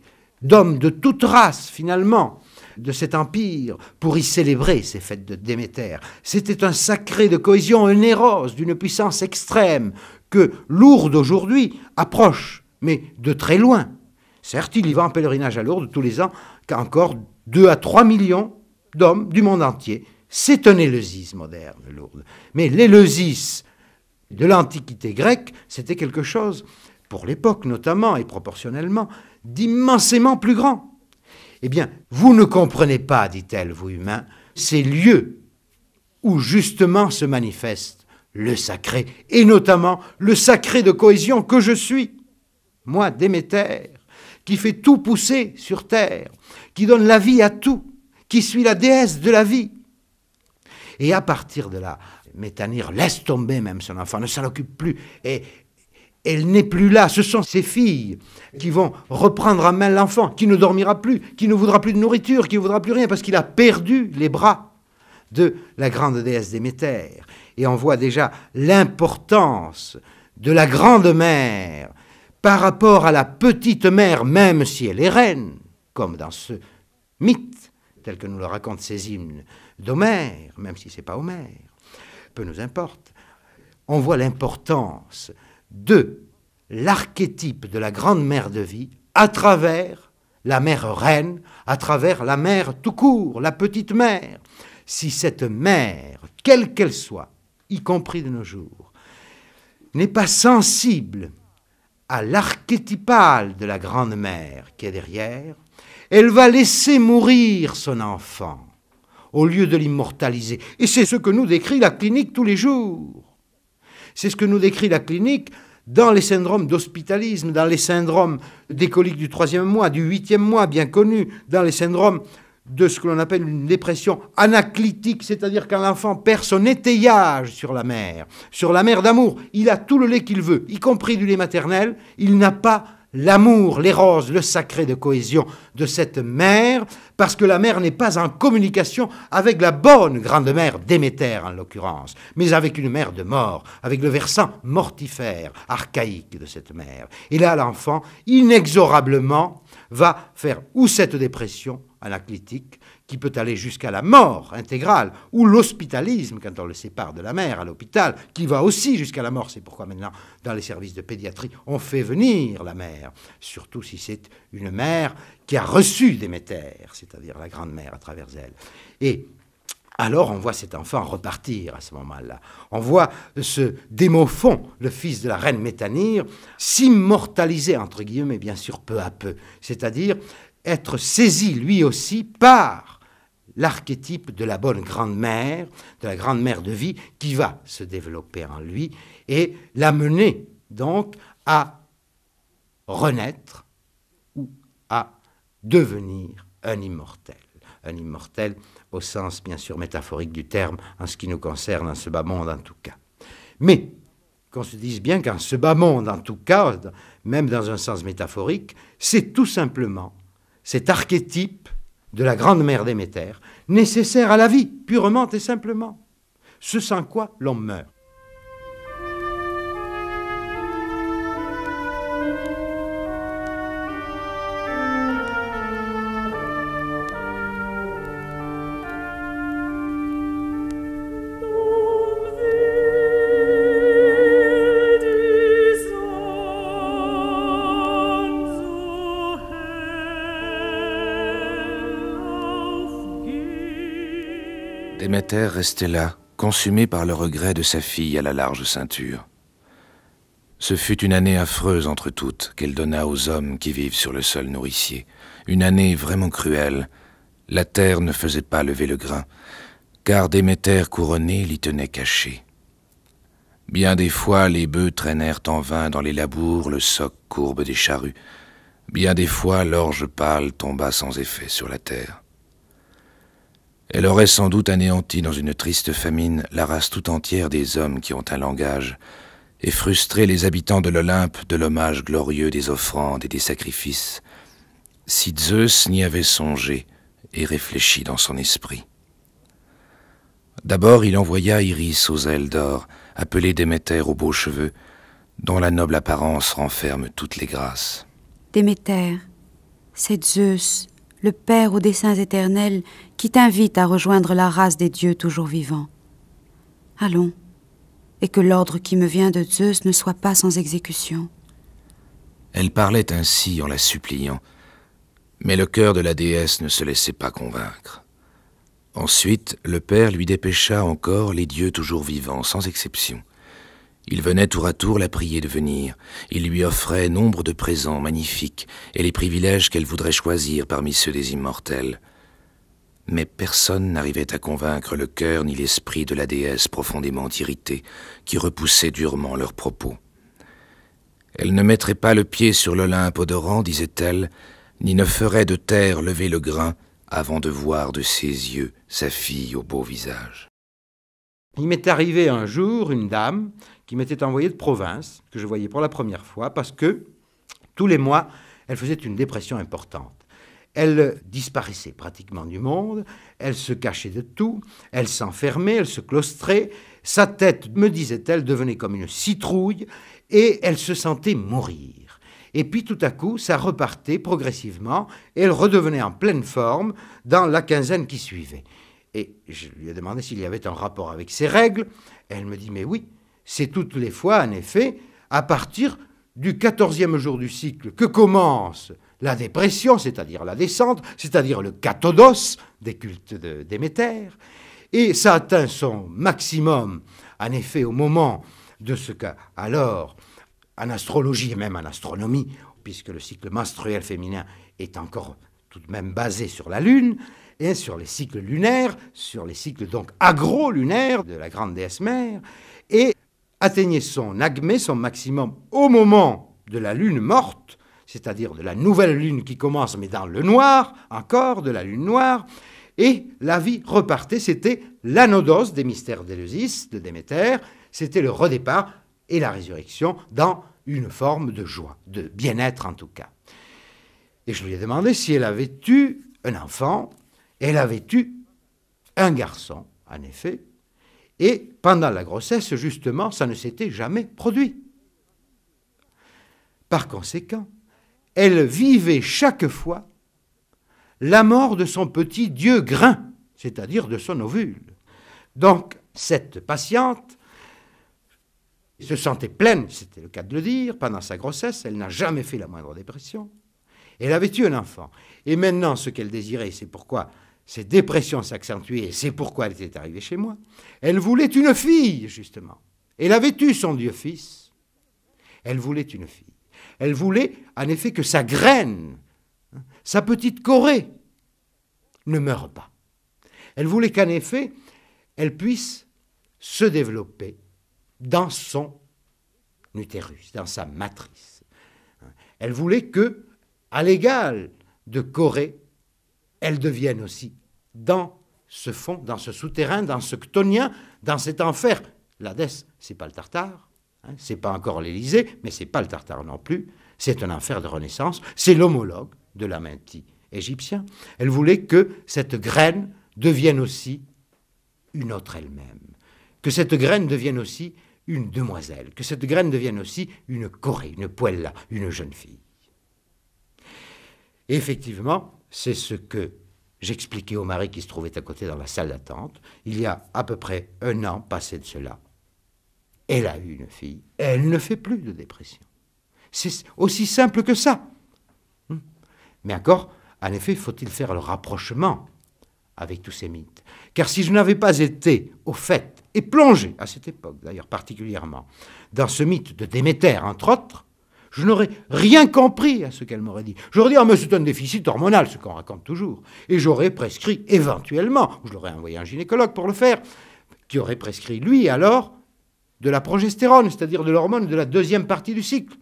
d'hommes de toute race, finalement, de cet Empire, pour y célébrer ces fêtes de Déméter. C'était un sacré de cohésion, un Éros d'une puissance extrême, que, lourde aujourd'hui, approche, mais de très loin. Certes, il y va en pèlerinage à Lourdes tous les ans, encore deux à trois millions d'hommes du monde entier. C'est un éleusis moderne, Lourdes. Mais l'éleusis de l'Antiquité grecque, c'était quelque chose, pour l'époque notamment et proportionnellement, d'immensément plus grand. Eh bien, vous ne comprenez pas, dit-elle, vous humains, ces lieux où justement se manifeste le sacré, et notamment le sacré de cohésion que je suis, moi, Déméter, qui fait tout pousser sur terre, qui donne la vie à tout, qui suis la déesse de la vie. Et à partir de là, Métanire laisse tomber même son enfant, ne s'en occupe plus, et elle n'est plus là. Ce sont ses filles qui vont reprendre à main l'enfant, qui ne dormira plus, qui ne voudra plus de nourriture, qui ne voudra plus rien, parce qu'il a perdu les bras de la grande déesse Déméter. Et on voit déjà l'importance de la grande mère par rapport à la petite mère, même si elle est reine, comme dans ce mythe, tel que nous le racontent ces hymnes d'Homère, même si ce n'est pas Homère, peu nous importe. On voit l'importance de l'archétype de la grande mère de vie à travers la mère reine, à travers la mère tout court, la petite mère. Si cette mère, quelle qu'elle soit, y compris de nos jours, n'est pas sensible à l'archétypal de la grande mère qui est derrière, elle va laisser mourir son enfant au lieu de l'immortaliser. Et c'est ce que nous décrit la clinique tous les jours. C'est ce que nous décrit la clinique dans les syndromes d'hospitalisme, dans les syndromes des coliques du troisième mois, du huitième mois, bien connus, dans les syndromes de ce que l'on appelle une dépression anaclytique, c'est-à-dire quand l'enfant perd son étayage sur la mère, sur la mère d'amour. Il a tout le lait qu'il veut, y compris du lait maternel. Il n'a pas l'amour, l'éros, le sacré de cohésion de cette mère, parce que la mère n'est pas en communication avec la bonne grande mère, Déméter en l'occurrence, mais avec une mère de mort, avec le versant mortifère, archaïque de cette mère. Et là, l'enfant, inexorablement, va faire ou cette dépression anaclytique, qui peut aller jusqu'à la mort intégrale, ou l'hospitalisme, quand on le sépare de la mère à l'hôpital, qui va aussi jusqu'à la mort. C'est pourquoi maintenant, dans les services de pédiatrie, on fait venir la mère, surtout si c'est une mère qui a reçu Déméter, c'est-à-dire la grande-mère à travers elle. Et alors on voit cet enfant repartir à ce moment-là. On voit ce Démophon, le fils de la reine Métanire, s'immortaliser, entre guillemets, bien sûr, peu à peu, c'est-à-dire être saisi lui aussi par l'archétype de la bonne grande-mère, de la grande-mère de vie, qui va se développer en lui et l'amener donc à renaître ou à devenir un immortel. Un immortel au sens bien sûr métaphorique du terme, en ce qui nous concerne, en ce bas monde en tout cas. Mais qu'on se dise bien qu'en ce bas monde en tout cas, même dans un sens métaphorique, c'est tout simplement cet archétype de la grande mère Déméter, nécessaire à la vie, purement et simplement, ce sans quoi l'on meurt. Déméter restait là, consumée par le regret de sa fille à la large ceinture. Ce fut une année affreuse entre toutes qu'elle donna aux hommes qui vivent sur le sol nourricier. Une année vraiment cruelle. La terre ne faisait pas lever le grain, car Déméter couronnée l'y tenait cachée. Bien des fois, les bœufs traînèrent en vain dans les labours le soc courbe des charrues. Bien des fois, l'orge pâle tomba sans effet sur la terre. Elle aurait sans doute anéanti dans une triste famine la race tout entière des hommes qui ont un langage, et frustré les habitants de l'Olympe de l'hommage glorieux des offrandes et des sacrifices, si Zeus n'y avait songé et réfléchi dans son esprit. D'abord il envoya Iris aux ailes d'or, appelée Déméter aux beaux cheveux, dont la noble apparence renferme toutes les grâces. Déméter, c'est Zeus, le Père aux desseins éternels, qui t'invite à rejoindre la race des dieux toujours vivants. Allons, et que l'ordre qui me vient de Zeus ne soit pas sans exécution. Elle parlait ainsi en la suppliant, Mais le cœur de la déesse ne se laissait pas convaincre. Ensuite, le père lui dépêcha encore les dieux toujours vivants, sans exception. Ils venaient tour à tour la prier de venir. Ils lui offraient nombre de présents magnifiques et les privilèges qu'elle voudrait choisir parmi ceux des immortels. Mais personne n'arrivait à convaincre le cœur ni l'esprit de la déesse profondément irritée, qui repoussait durement leurs propos. Elle ne mettrait pas le pied sur l'Olympe odorant, disait-elle, ni ne ferait de terre lever le grain avant de voir de ses yeux sa fille au beau visage. Il m'est arrivé un jour une dame qui m'était envoyée de province, que je voyais pour la première fois, parce que tous les mois, elle faisait une dépression importante. Elle disparaissait pratiquement du monde, elle se cachait de tout, elle s'enfermait, elle se claustrait, sa tête, me disait-elle, devenait comme une citrouille, et elle se sentait mourir. Et puis tout à coup, ça repartait progressivement et elle redevenait en pleine forme dans la quinzaine qui suivait. Et je lui ai demandé s'il y avait un rapport avec ces règles. Elle me dit, mais oui, c'est toutes les fois, en effet, à partir du quatorzième jour du cycle que commence la dépression, c'est-à-dire la descente, c'est-à-dire le kathodos des cultes de Déméter. Et ça atteint son maximum, en effet, au moment de ce qu'a alors... en astrologie et même en astronomie, puisque le cycle menstruel féminin est encore tout de même basé sur la Lune, et sur les cycles lunaires, sur les cycles donc agro-lunaires de la grande déesse mère, et atteignait son agmé, son maximum, au moment de la Lune morte, c'est-à-dire de la nouvelle Lune qui commence, mais dans le noir, encore de la Lune noire, et la vie repartait, c'était l'anodos des mystères d'Éleusis, de Déméter, c'était le redépart, et la résurrection dans une forme de joie, de bien-être en tout cas. Et je lui ai demandé si elle avait eu un enfant, et elle avait eu un garçon, en effet, et pendant la grossesse, justement, ça ne s'était jamais produit. Par conséquent, elle vivait chaque fois la mort de son petit dieu grain, c'est-à-dire de son ovule. Donc, cette patiente se sentait pleine, c'était le cas de le dire, pendant sa grossesse, elle n'a jamais fait la moindre dépression. Elle avait eu un enfant. Et maintenant, ce qu'elle désirait, c'est pourquoi ces dépressions s'accentuaient, et c'est pourquoi elle était arrivée chez moi. Elle voulait une fille, justement. Elle avait eu son dieu-fils. Elle voulait une fille. Elle voulait, en effet, que sa graine, sa petite Corée, ne meure pas. Elle voulait qu'en effet, elle puisse se développer dans son utérus, dans sa matrice. Elle voulait que, à l'égal de Corée, elle devienne aussi dans ce fond, dans ce souterrain, dans ce chthonien, dans cet enfer. L'Hadès, c'est pas le Tartare, hein, c'est pas encore l'Élysée, mais c'est pas le Tartare non plus. C'est un enfer de Renaissance, c'est l'homologue de l'Amenti égyptien. Elle voulait que cette graine devienne aussi une autre elle-même, que cette graine devienne aussi une demoiselle, que cette graine devienne aussi une Corée, une puella, une jeune fille. Et effectivement, c'est ce que j'expliquais au mari qui se trouvait à côté dans la salle d'attente. Il y a à peu près un an passé de cela, elle a eu une fille, elle ne fait plus de dépression. C'est aussi simple que ça. Mais encore, en effet, faut-il faire le rapprochement avec tous ces mythes. Car si je n'avais pas été au fait, et plongé, à cette époque d'ailleurs particulièrement, dans ce mythe de Déméter, entre autres, je n'aurais rien compris à ce qu'elle m'aurait dit. J'aurais dit, ah, mais c'est un déficit hormonal, ce qu'on raconte toujours. Et j'aurais prescrit éventuellement, je l'aurais envoyé à un gynécologue pour le faire, qui aurait prescrit, lui, alors, de la progestérone, c'est-à-dire de l'hormone de la deuxième partie du cycle.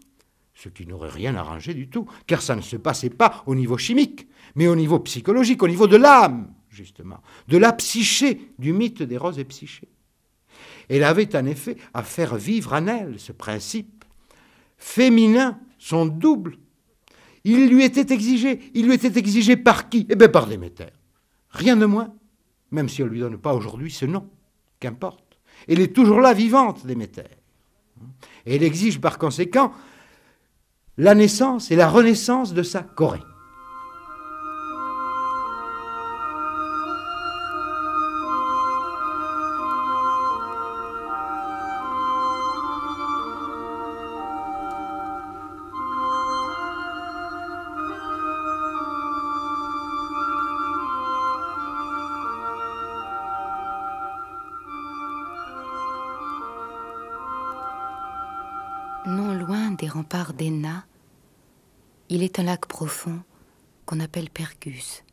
Ce qui n'aurait rien arrangé du tout, car ça ne se passait pas au niveau chimique, mais au niveau psychologique, au niveau de l'âme, justement, de la psyché, du mythe d'Éros et Psyché. Elle avait en effet à faire vivre en elle ce principe féminin, son double. Il lui était exigé. Il lui était exigé par qui? Eh bien par Déméter. Rien de moins, même si on ne lui donne pas aujourd'hui ce nom. Qu'importe. Elle est toujours là vivante, Déméter. Et elle exige par conséquent la naissance et la renaissance de sa Corée. non loin des remparts d'Héna, il est un lac profond qu'on appelle Pergus.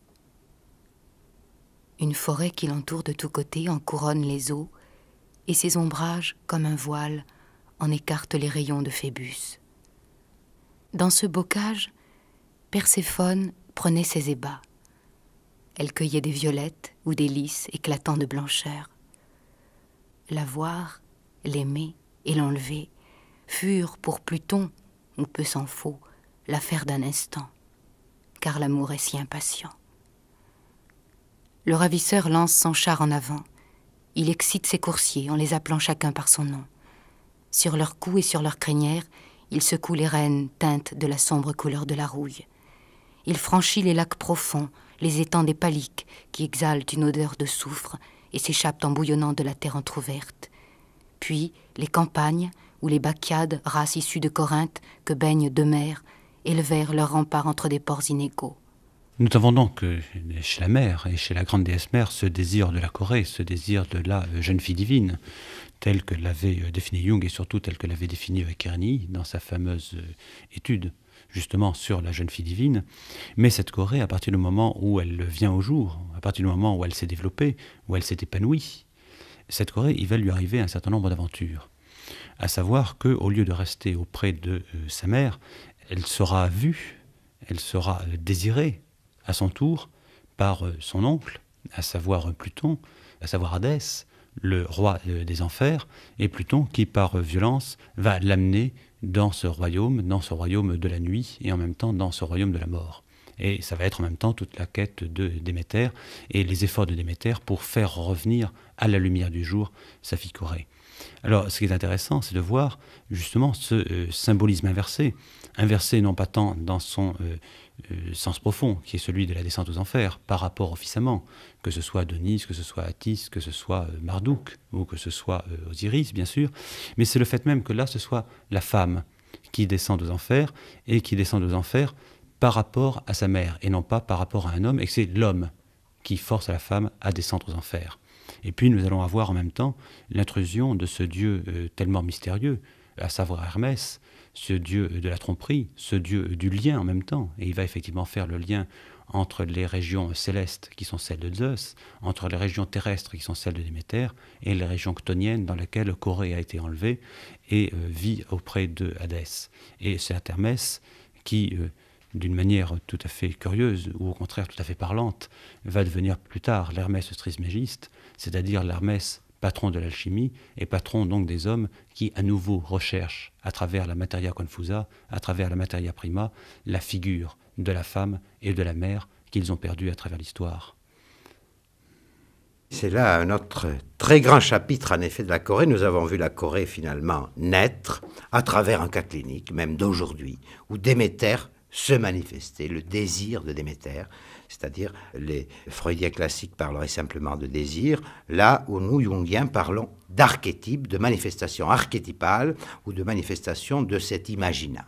Une forêt qui l'entoure de tous côtés en couronne les eaux, et ses ombrages, comme un voile, en écartent les rayons de Phébus. Dans ce bocage, Perséphone prenait ses ébats. Elle cueillait des violettes ou des lys éclatant de blancheur. L'avoir, l'aimer et l'enlever furent pour Pluton, ou peu s'en faut, l'affaire d'un instant, car l'amour est si impatient. Le ravisseur lance son char en avant. Il excite ses coursiers en les appelant chacun par son nom. Sur leurs coups et sur leurs crinières, il secoue les rênes teintes de la sombre couleur de la rouille. Il franchit les lacs profonds, les étangs des paliques qui exhalent une odeur de soufre et s'échappent en bouillonnant de la terre entr'ouverte. Puis les campagnes où les Bacchiades, races issues de Corinthe, que baignent deux mers, élevèrent leurs remparts entre des ports inégaux. Nous avons donc chez la mère et chez la grande déesse mère ce désir de la Corée, ce désir de la jeune fille divine, tel que l'avait défini Jung et surtout tel que l'avait défini Kearney dans sa fameuse étude justement sur la jeune fille divine. Mais cette Corée, à partir du moment où elle vient au jour, à partir du moment où elle s'est développée, où elle s'est épanouie, cette Corée, il va lui arriver un certain nombre d'aventures. À savoir qu'au lieu de rester auprès de sa mère, elle sera vue, elle sera désirée, à son tour, par son oncle, à savoir Pluton, à savoir Hadès, le roi des enfers, et Pluton qui, par violence, va l'amener dans ce royaume, dans ce royaume de la nuit, et en même temps dans ce royaume de la mort. Et ça va être en même temps toute la quête de Déméter, et les efforts de Déméter pour faire revenir à la lumière du jour sa fille Corée. Alors, ce qui est intéressant, c'est de voir justement ce euh, symbolisme inversé, inversé non pas tant dans son euh, euh, sens profond, qui est celui de la descente aux enfers, par rapport au fils amant, que ce soit Adonis, que ce soit Attis, que ce soit euh, Marduk, ou que ce soit euh, Osiris, bien sûr, mais c'est le fait même que là, ce soit la femme qui descend aux enfers, et qui descend aux enfers par rapport à sa mère, et non pas par rapport à un homme, et que c'est l'homme qui force la femme à descendre aux enfers. Et puis nous allons avoir en même temps l'intrusion de ce dieu euh, tellement mystérieux, à savoir Hermès, ce dieu de la tromperie, ce dieu du lien en même temps. Et il va effectivement faire le lien entre les régions célestes qui sont celles de Zeus, entre les régions terrestres qui sont celles de Déméter, et les régions chtoniennes dans lesquelles Corée a été enlevée et euh, vit auprès de Hadès. Et c'est Hermès qui... Euh, d'une manière tout à fait curieuse, ou au contraire tout à fait parlante, va devenir plus tard l'Hermès trismégiste, c'est-à-dire l'Hermès patron de l'alchimie, et patron donc des hommes qui à nouveau recherchent, à travers la materia confusa, à travers la materia prima, la figure de la femme et de la mère qu'ils ont perdue à travers l'histoire. C'est là un autre très grand chapitre, en effet, de la Corée. Nous avons vu la Corée finalement naître à travers un cas clinique, même d'aujourd'hui, où Déméter se manifester, le désir de Déméter, c'est-à-dire les freudiens classiques parleraient simplement de désir, là où nous, jungiens, parlons d'archétype, de manifestation archétypale ou de manifestation de cet imaginal.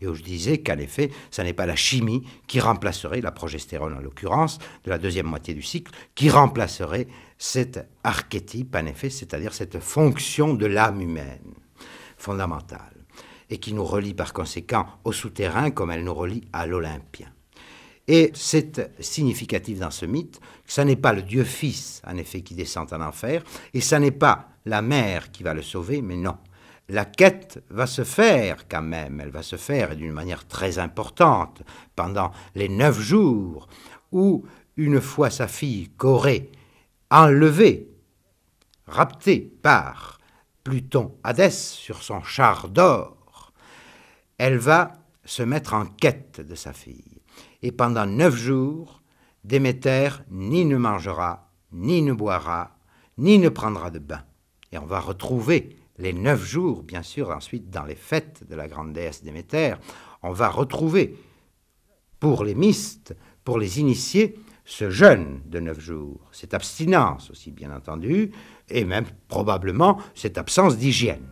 Et où je disais qu'en effet, ce n'est pas la chimie qui remplacerait, la progestérone en l'occurrence, de la deuxième moitié du cycle, qui remplacerait cet archétype, en effet, c'est-à-dire cette fonction de l'âme humaine fondamentale, et qui nous relie par conséquent au souterrain comme elle nous relie à l'Olympien. Et c'est significatif dans ce mythe que ce n'est pas le Dieu-Fils, en effet, qui descend en enfer, et ce n'est pas la mère qui va le sauver, mais non. La quête va se faire quand même, elle va se faire d'une manière très importante pendant les neuf jours où, une fois sa fille Corée enlevée, raptée par Pluton Hadès sur son char d'or, elle va se mettre en quête de sa fille. Et pendant neuf jours, Déméter ni ne mangera, ni ne boira, ni ne prendra de bain. Et on va retrouver les neuf jours, bien sûr, ensuite dans les fêtes de la grande déesse Déméter, on va retrouver pour les mystes, pour les initiés, ce jeûne de neuf jours, cette abstinence aussi, bien entendu, et même probablement cette absence d'hygiène.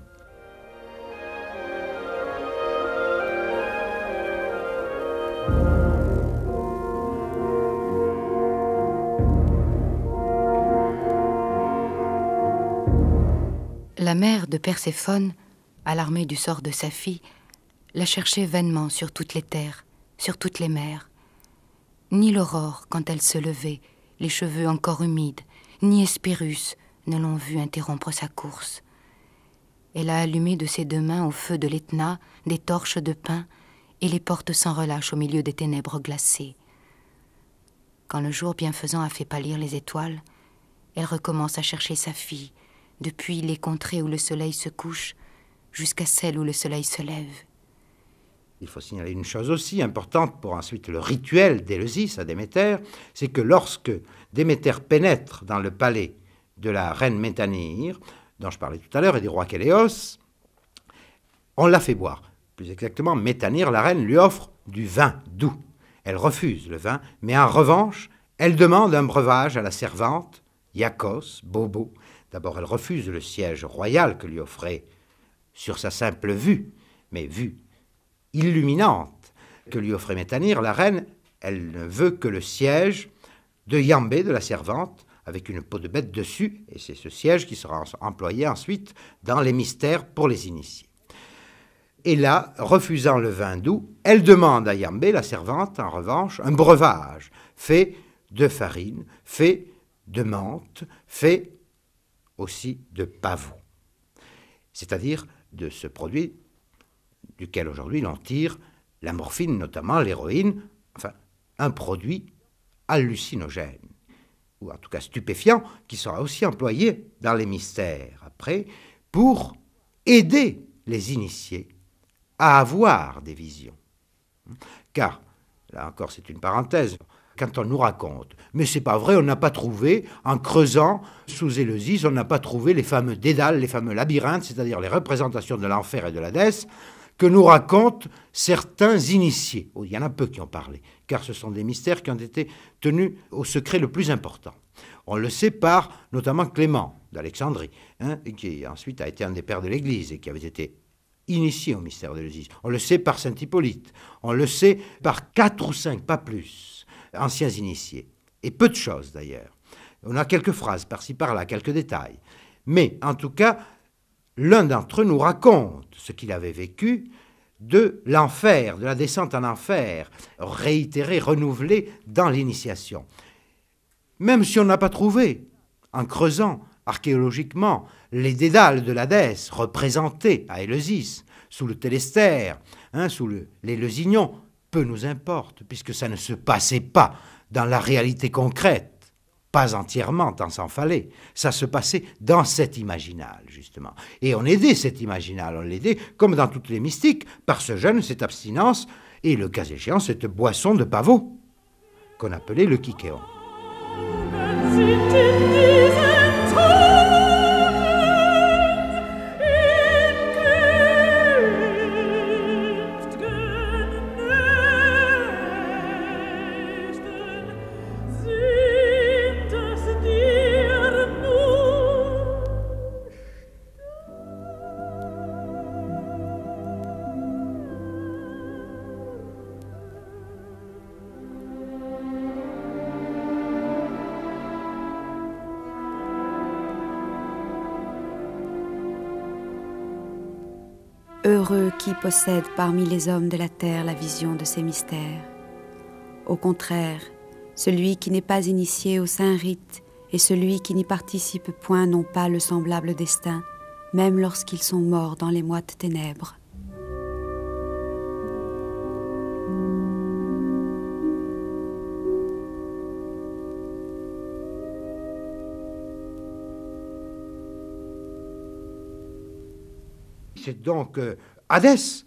La mère de Perséphone alarmée du sort de sa fille, la cherchait vainement sur toutes les terres, sur toutes les mers. Ni l'aurore, quand elle se levait, les cheveux encore humides, ni Hespérus ne l'ont vue interrompre sa course. Elle a allumé de ses deux mains au feu de l'Etna des torches de pin et les porte sans relâche au milieu des ténèbres glacées. Quand le jour bienfaisant a fait pâlir les étoiles, elle recommence à chercher sa fille, depuis les contrées où le soleil se couche jusqu'à celles où le soleil se lève. Il faut signaler une chose aussi importante pour ensuite le rituel d'Éleusis à Déméter, c'est que lorsque Déméter pénètre dans le palais de la reine Métanire, dont je parlais tout à l'heure, et du roi Kéléos, on l'a fait boire. Plus exactement, Métanire, la reine, lui offre du vin doux. Elle refuse le vin, mais en revanche, elle demande un breuvage à la servante, Iacos, Bobo. D'abord, elle refuse le siège royal que lui offrait, sur sa simple vue, mais vue illuminante, que lui offrait Métanire, la reine. Elle ne veut que le siège de Yambé, de la servante, avec une peau de bête dessus, et c'est ce siège qui sera employé ensuite dans les mystères pour les initiés. Et là, refusant le vin doux, elle demande à Yambé, la servante, en revanche, un breuvage fait de farine, fait de menthe, fait aussi de pavot, c'est-à-dire de ce produit duquel aujourd'hui l'on tire la morphine, notamment l'héroïne, enfin un produit hallucinogène, ou en tout cas stupéfiant, qui sera aussi employé dans les mystères après, pour aider les initiés à avoir des visions. Car, là encore c'est une parenthèse, quand on nous raconte, mais c'est pas vrai, on n'a pas trouvé, en creusant sous Éleusis, on n'a pas trouvé les fameux dédales, les fameux labyrinthes, c'est-à-dire les représentations de l'enfer et de l'Hadès, que nous racontent certains initiés. Oh, il y en a peu qui ont parlé, car ce sont des mystères qui ont été tenus au secret le plus important. On le sait par, notamment, Clément d'Alexandrie, hein, qui ensuite a été un des pères de l'Église et qui avait été initié au mystère d'Éleusis. On le sait par saint Hippolyte, on le sait par quatre ou cinq, pas plus, anciens initiés. Et peu de choses, d'ailleurs. On a quelques phrases par-ci, par-là, quelques détails. Mais, en tout cas, l'un d'entre eux nous raconte ce qu'il avait vécu de l'enfer, de la descente en enfer, réitérée, renouvelée dans l'initiation. Même si on n'a pas trouvé, en creusant archéologiquement, les dédales de l'Hadès représentés à Éleusis, sous le Télestère, hein, sous le, les Leusignons, peu nous importe, puisque ça ne se passait pas dans la réalité concrète. Pas entièrement, tant s'en fallait. Ça se passait dans cet imaginal, justement. Et on aidait cet imaginal, on l'aidait, comme dans toutes les mystiques, par ce jeûne, cette abstinence, et le cas échéant, cette boisson de pavot, qu'on appelait le kikéon. Heureux qui possède parmi les hommes de la terre la vision de ces mystères. Au contraire, celui qui n'est pas initié au saint rite et celui qui n'y participe point n'ont pas le semblable destin, même lorsqu'ils sont morts dans les moites ténèbres. C'est donc euh, Hadès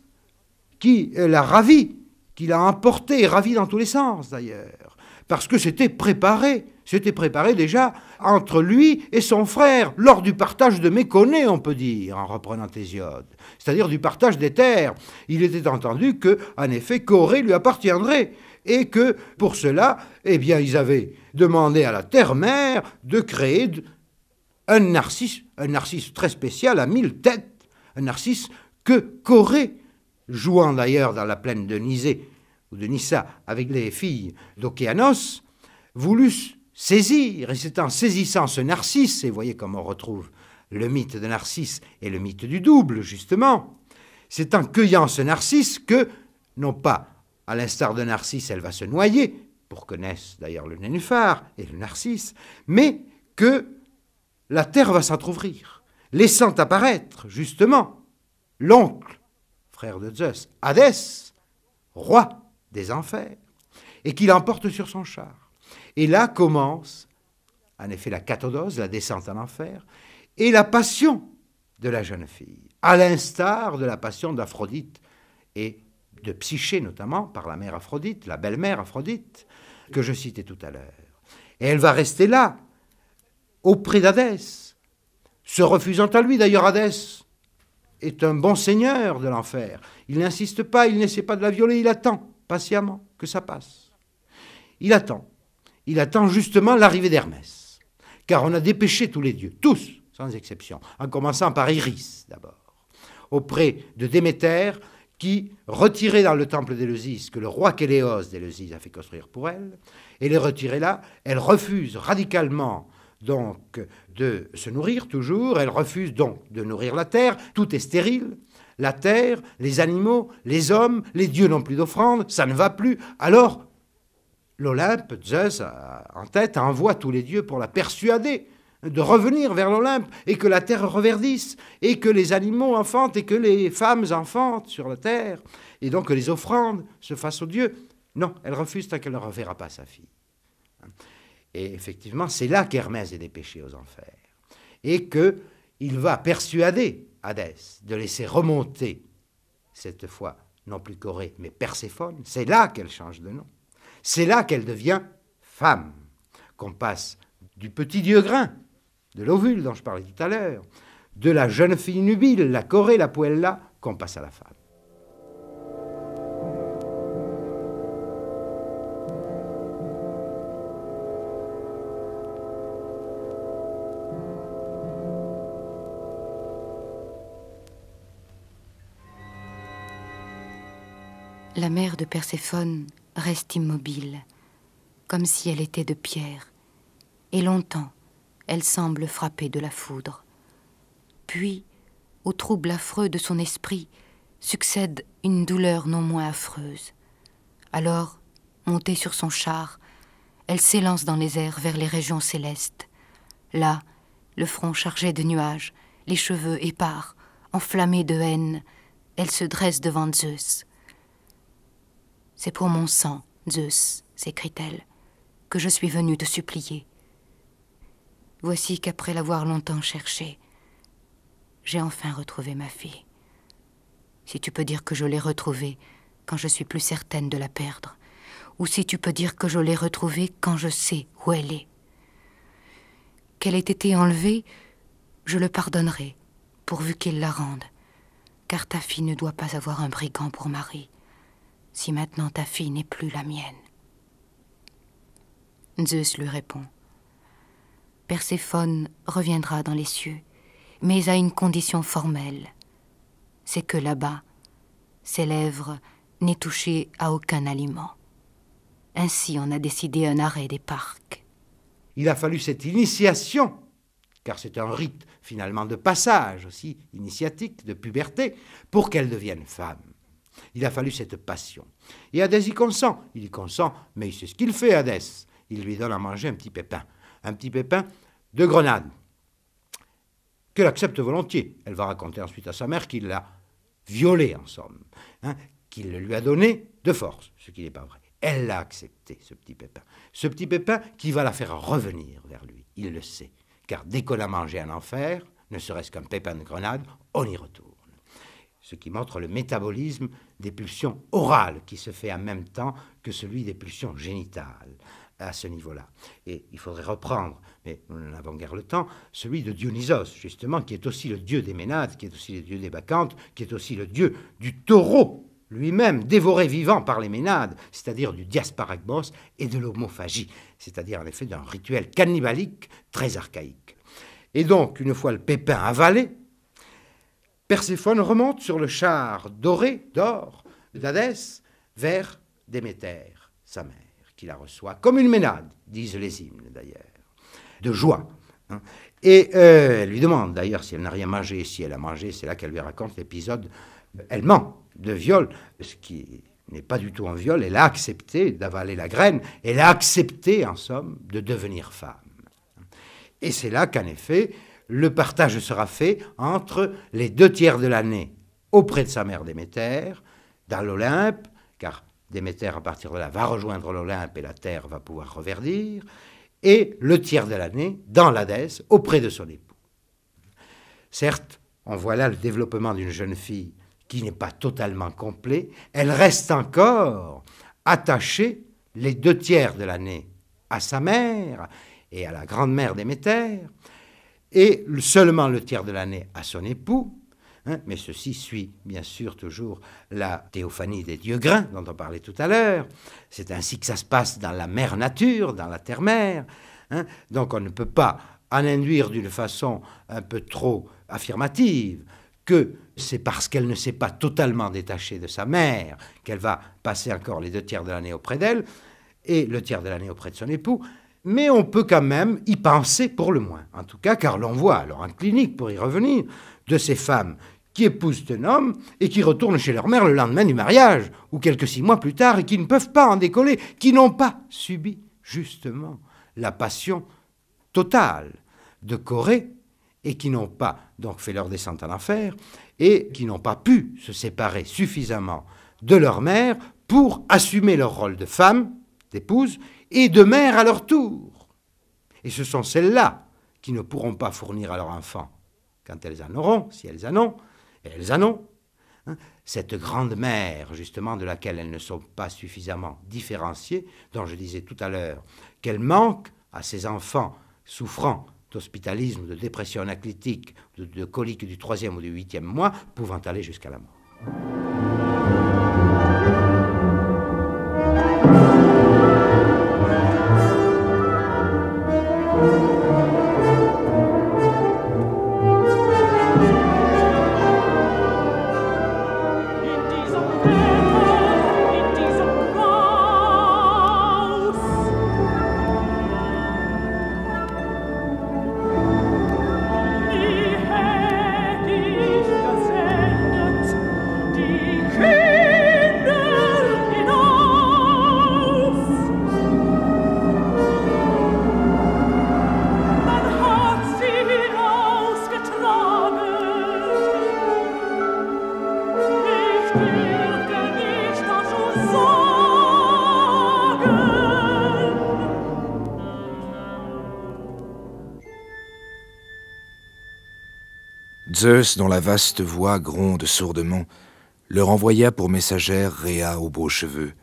qui euh, l'a ravi, qui l'a emporté, ravi dans tous les sens d'ailleurs, parce que c'était préparé, c'était préparé déjà entre lui et son frère, lors du partage de Méconée, on peut dire, en reprenant Hésiode, c'est-à-dire du partage des terres. Il était entendu que, en effet, Corée lui appartiendrait, et que pour cela, eh bien, ils avaient demandé à la terre-mère de créer un narcisse, un narcisse très spécial à mille têtes, un narcisse que Corée, jouant d'ailleurs dans la plaine de Nisée ou de Nissa avec les filles d'Océanos, voulut saisir. Et c'est en saisissant ce narcisse, et voyez comme on retrouve le mythe de Narcisse est le mythe du double, justement. C'est en cueillant ce narcisse que, non pas à l'instar de Narcisse, elle va se noyer, pour que naissent d'ailleurs le nénuphar et le narcisse, mais que la terre va s'entr'ouvrir, laissant apparaître, justement, l'oncle, frère de Zeus, Hadès, roi des enfers, et qu'il emporte sur son char. Et là commence, en effet, la catodose, la descente en enfer, et la passion de la jeune fille, à l'instar de la passion d'Aphrodite et de Psyché, notamment, par la mère Aphrodite, la belle-mère Aphrodite, que je citais tout à l'heure. Et elle va rester là, auprès d'Hadès, se refusant à lui. D'ailleurs, Hadès est un bon seigneur de l'enfer. Il n'insiste pas, il n'essaie pas de la violer, il attend patiemment que ça passe. Il attend. Il attend justement l'arrivée d'Hermès, car on a dépêché tous les dieux, tous, sans exception, en commençant par Iris, d'abord, auprès de Déméter, qui retirait dans le temple d'Éleusis, que le roi Kéléos d'Éleusis a fait construire pour elle, et les retirait là, elle refuse radicalement donc de se nourrir toujours, elle refuse donc de nourrir la terre, tout est stérile, la terre, les animaux, les hommes, les dieux n'ont plus d'offrande, ça ne va plus, alors l'Olympe, Zeus en tête, envoie tous les dieux pour la persuader de revenir vers l'Olympe, et que la terre reverdisse, et que les animaux enfantent, et que les femmes enfantent sur la terre, et donc que les offrandes se fassent aux dieux. Non, elle refuse tant qu'elle ne reverra pas sa fille. Et effectivement, c'est là qu'Hermès est dépêché aux enfers, et qu'il va persuader Hadès de laisser remonter, cette fois, non plus Corée, mais Perséphone. C'est là qu'elle change de nom. C'est là qu'elle devient femme, qu'on passe du petit dieu grain, de l'ovule dont je parlais tout à l'heure, de la jeune fille nubile, la Corée, la Puella, qu'on passe à la femme. La mère de Perséphone reste immobile, comme si elle était de pierre, et longtemps elle semble frappée de la foudre. Puis, au trouble affreux de son esprit, succède une douleur non moins affreuse. Alors, montée sur son char, elle s'élance dans les airs vers les régions célestes. Là, le front chargé de nuages, les cheveux épars, enflammés de haine, elle se dresse devant Zeus. « C'est pour mon sang, Zeus, » s'écrie-t-elle, « que je suis venue te supplier. » Voici qu'après l'avoir longtemps cherchée, j'ai enfin retrouvé ma fille. Si tu peux dire que je l'ai retrouvée quand je suis plus certaine de la perdre, ou si tu peux dire que je l'ai retrouvée quand je sais où elle est. Qu'elle ait été enlevée, je le pardonnerai, pourvu qu'il la rende, car ta fille ne doit pas avoir un brigand pour mari, si maintenant ta fille n'est plus la mienne. Zeus lui répond. Perséphone reviendra dans les cieux, mais à une condition formelle. C'est que là-bas, ses lèvres n'aient touché à aucun aliment. Ainsi, on a décidé un arrêt des parcs. Il a fallu cette initiation, car c'est un rite finalement de passage aussi, initiatique, de puberté, pour qu'elle devienne femme. Il a fallu cette passion. Et Hadès y consent. Il y consent, mais il sait ce qu'il fait, Hadès. Il lui donne à manger un petit pépin. Un petit pépin de grenade, qu'elle accepte volontiers. Elle va raconter ensuite à sa mère qu'il l'a violée, en somme, hein, qu'il le lui a donné de force, ce qui n'est pas vrai. Elle l'a accepté, ce petit pépin. Ce petit pépin qui va la faire revenir vers lui, il le sait. Car dès qu'on a mangé un enfer, ne serait-ce qu'un pépin de grenade, on y retourne. Ce qui montre le métabolisme des pulsions orales qui se fait en même temps que celui des pulsions génitales. À ce niveau-là. Et il faudrait reprendre, mais nous n'en avons guère le temps, celui de Dionysos, justement, qui est aussi le dieu des Ménades, qui est aussi le dieu des Bacchantes, qui est aussi le dieu du taureau lui-même, dévoré vivant par les Ménades, c'est-à-dire du diasparagmos et de l'homophagie, c'est-à-dire en effet d'un rituel cannibalique très archaïque. Et donc, une fois le pépin avalé, Perséphone remonte sur le char doré, d'or, d'Hadès, vers Déméter, sa mère, qui la reçoit, comme une ménade, disent les hymnes d'ailleurs, de joie. Hein. Et euh, elle lui demande d'ailleurs si elle n'a rien mangé, si elle a mangé, c'est là qu'elle lui raconte l'épisode, elle ment, de viol, ce qui n'est pas du tout un viol, elle a accepté d'avaler la graine, elle a accepté en somme de devenir femme. Et c'est là qu'en effet, le partage sera fait entre les deux tiers de l'année auprès de sa mère Déméter, dans l'Olympe, car Déméter à partir de là va rejoindre l'Olympe et la terre va pouvoir reverdir, et le tiers de l'année dans l'Hadès, auprès de son époux. Certes, on voit là le développement d'une jeune fille qui n'est pas totalement complet, elle reste encore attachée les deux tiers de l'année à sa mère et à la grande-mère Déméter, et seulement le tiers de l'année à son époux, hein, mais ceci suit bien sûr toujours la théophanie des dieux grains dont on parlait tout à l'heure. C'est ainsi que ça se passe dans la mère nature, dans la terre-mère. Hein. Donc on ne peut pas en induire d'une façon un peu trop affirmative que c'est parce qu'elle ne s'est pas totalement détachée de sa mère qu'elle va passer encore les deux tiers de l'année auprès d'elle et le tiers de l'année auprès de son époux. Mais on peut quand même y penser pour le moins, en tout cas, car l'on voit, alors en clinique, pour y revenir, de ces femmes qui épousent un homme et qui retournent chez leur mère le lendemain du mariage, ou quelques six mois plus tard, et qui ne peuvent pas en décoller, qui n'ont pas subi, justement, la passion totale de Corée, et qui n'ont pas, donc, fait leur descente en enfer, et qui n'ont pas pu se séparer suffisamment de leur mère pour assumer leur rôle de femme, d'épouse, et de mères à leur tour. Et ce sont celles-là qui ne pourront pas fournir à leurs enfants, quand elles en auront, si elles en ont, et elles en ont, hein, cette grande mère, justement, de laquelle elles ne sont pas suffisamment différenciées, dont je disais tout à l'heure qu'elle manque à ces enfants souffrant d'hospitalisme, de dépression anaclytique, de, de colique du troisième ou du huitième mois, pouvant aller jusqu'à la mort. Zeus, dont la vaste voix gronde sourdement, leur envoya pour messagère Réa aux beaux cheveux,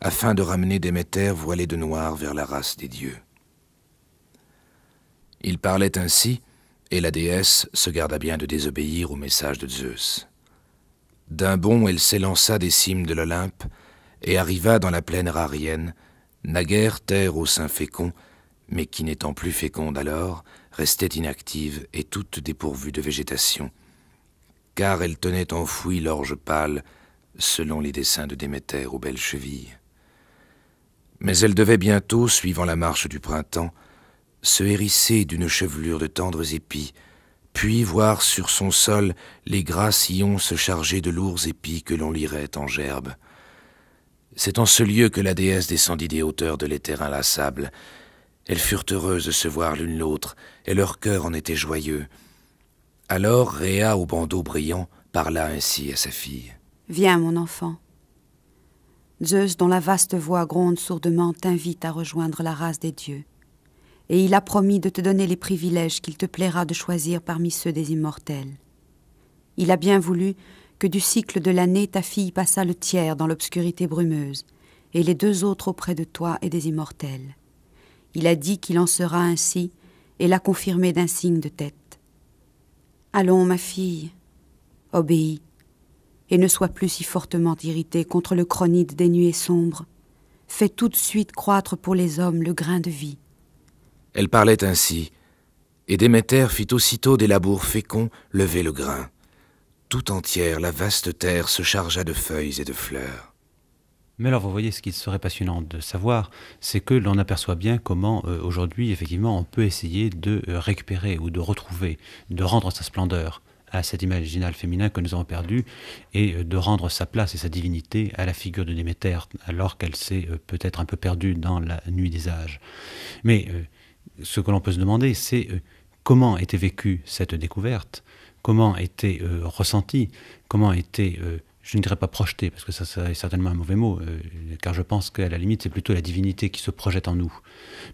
afin de ramener Déméter voilée de noir vers la race des dieux. Il parlait ainsi, et la déesse se garda bien de désobéir au message de Zeus. D'un bond, elle s'élança des cimes de l'Olympe, et arriva dans la plaine rarienne, naguère terre au sein fécond, mais qui n'étant plus féconde alors, restait inactive et toute dépourvue de végétation, car elle tenait enfoui l'orge pâle, selon les desseins de Déméter aux belles chevilles. Mais elle devait bientôt, suivant la marche du printemps, se hérisser d'une chevelure de tendres épis, puis voir sur son sol les gras sillons se charger de lourds épis que l'on lirait en gerbe. C'est en ce lieu que la déesse descendit des hauteurs de l'éther inlassable. Elles furent heureuses de se voir l'une l'autre, et leur cœur en était joyeux. Alors Réa, au bandeau brillant, parla ainsi à sa fille. « Viens, mon enfant. Zeus, dont la vaste voix gronde sourdement, t'invite à rejoindre la race des dieux. Et il a promis de te donner les privilèges qu'il te plaira de choisir parmi ceux des immortels. Il a bien voulu que du cycle de l'année, ta fille passa le tiers dans l'obscurité brumeuse, et les deux autres auprès de toi et des immortels. Il a dit qu'il en sera ainsi et l'a confirmé d'un signe de tête. Allons, ma fille, obéis, et ne sois plus si fortement irritée contre le chronide des nuées sombres. Fais tout de suite croître pour les hommes le grain de vie. » Elle parlait ainsi, et Déméter fit aussitôt des labours féconds lever le grain. Tout entière, la vaste terre se chargea de feuilles et de fleurs. Mais alors vous voyez, ce qu'il serait passionnant de savoir, c'est que l'on aperçoit bien comment euh, aujourd'hui effectivement on peut essayer de récupérer ou de retrouver, de rendre sa splendeur à cet imaginal féminin que nous avons perdu, et de rendre sa place et sa divinité à la figure de Déméter, alors qu'elle s'est euh, peut-être un peu perdue dans la nuit des âges. Mais euh, ce que l'on peut se demander, c'est euh, comment était vécue cette découverte, comment était euh, ressentie, comment était... Euh, je ne dirais pas projeter, parce que ça, ça est certainement un mauvais mot, euh, car je pense qu'à la limite, c'est plutôt la divinité qui se projette en nous.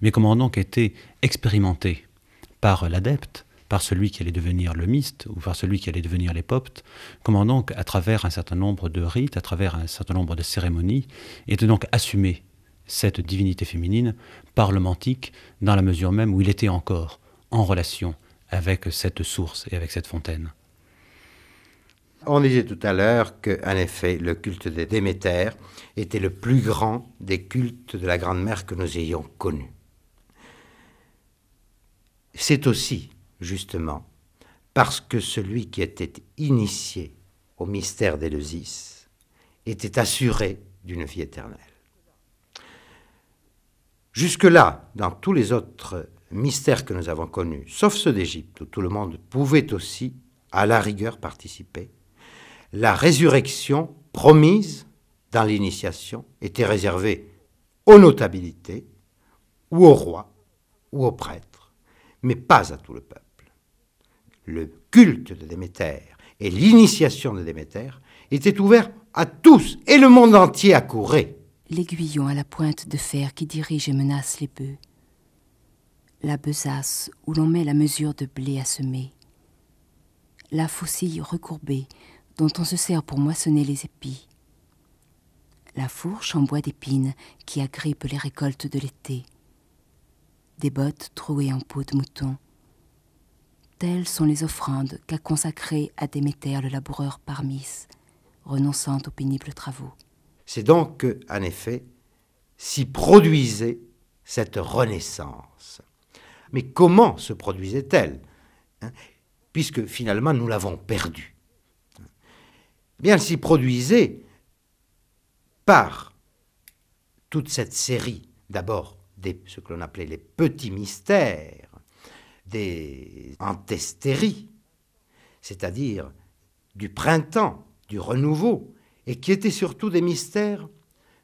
Mais comment donc été expérimentée par l'adepte, par celui qui allait devenir le myste, ou par celui qui allait devenir l'épopte, comment donc, à travers un certain nombre de rites, à travers un certain nombre de cérémonies, était donc assumée cette divinité féminine par l'homme antique, dans la mesure même où il était encore en relation avec cette source et avec cette fontaine. On disait tout à l'heure qu'en effet, le culte de Déméter était le plus grand des cultes de la Grande-Mère que nous ayons connu. C'est aussi, justement, parce que celui qui était initié au mystère d'Éleusis était assuré d'une vie éternelle. Jusque-là, dans tous les autres mystères que nous avons connus, sauf ceux d'Égypte, où tout le monde pouvait aussi, à la rigueur, participer, la résurrection promise dans l'initiation était réservée aux notabilités, ou aux rois, ou aux prêtres, mais pas à tout le peuple. Le culte de Déméter et l'initiation de Déméter étaient ouverts à tous, et le monde entier accourait. L'aiguillon à la pointe de fer qui dirige et menace les bœufs, la besace où l'on met la mesure de blé à semer, la faucille recourbée, dont on se sert pour moissonner les épis. La fourche en bois d'épines qui agrippe les récoltes de l'été. Des bottes trouées en peau de mouton. Telles sont les offrandes qu'a consacrées à Déméter le laboureur Parmis, renonçant aux pénibles travaux. C'est donc que, en effet, s'y produisait cette renaissance. Mais comment se produisait-elle, hein, puisque finalement nous l'avons perdue? Bien, elle s'y produisait par toute cette série, d'abord, des ce que l'on appelait les petits mystères, des anthestéries, c'est-à-dire du printemps, du renouveau, et qui étaient surtout des mystères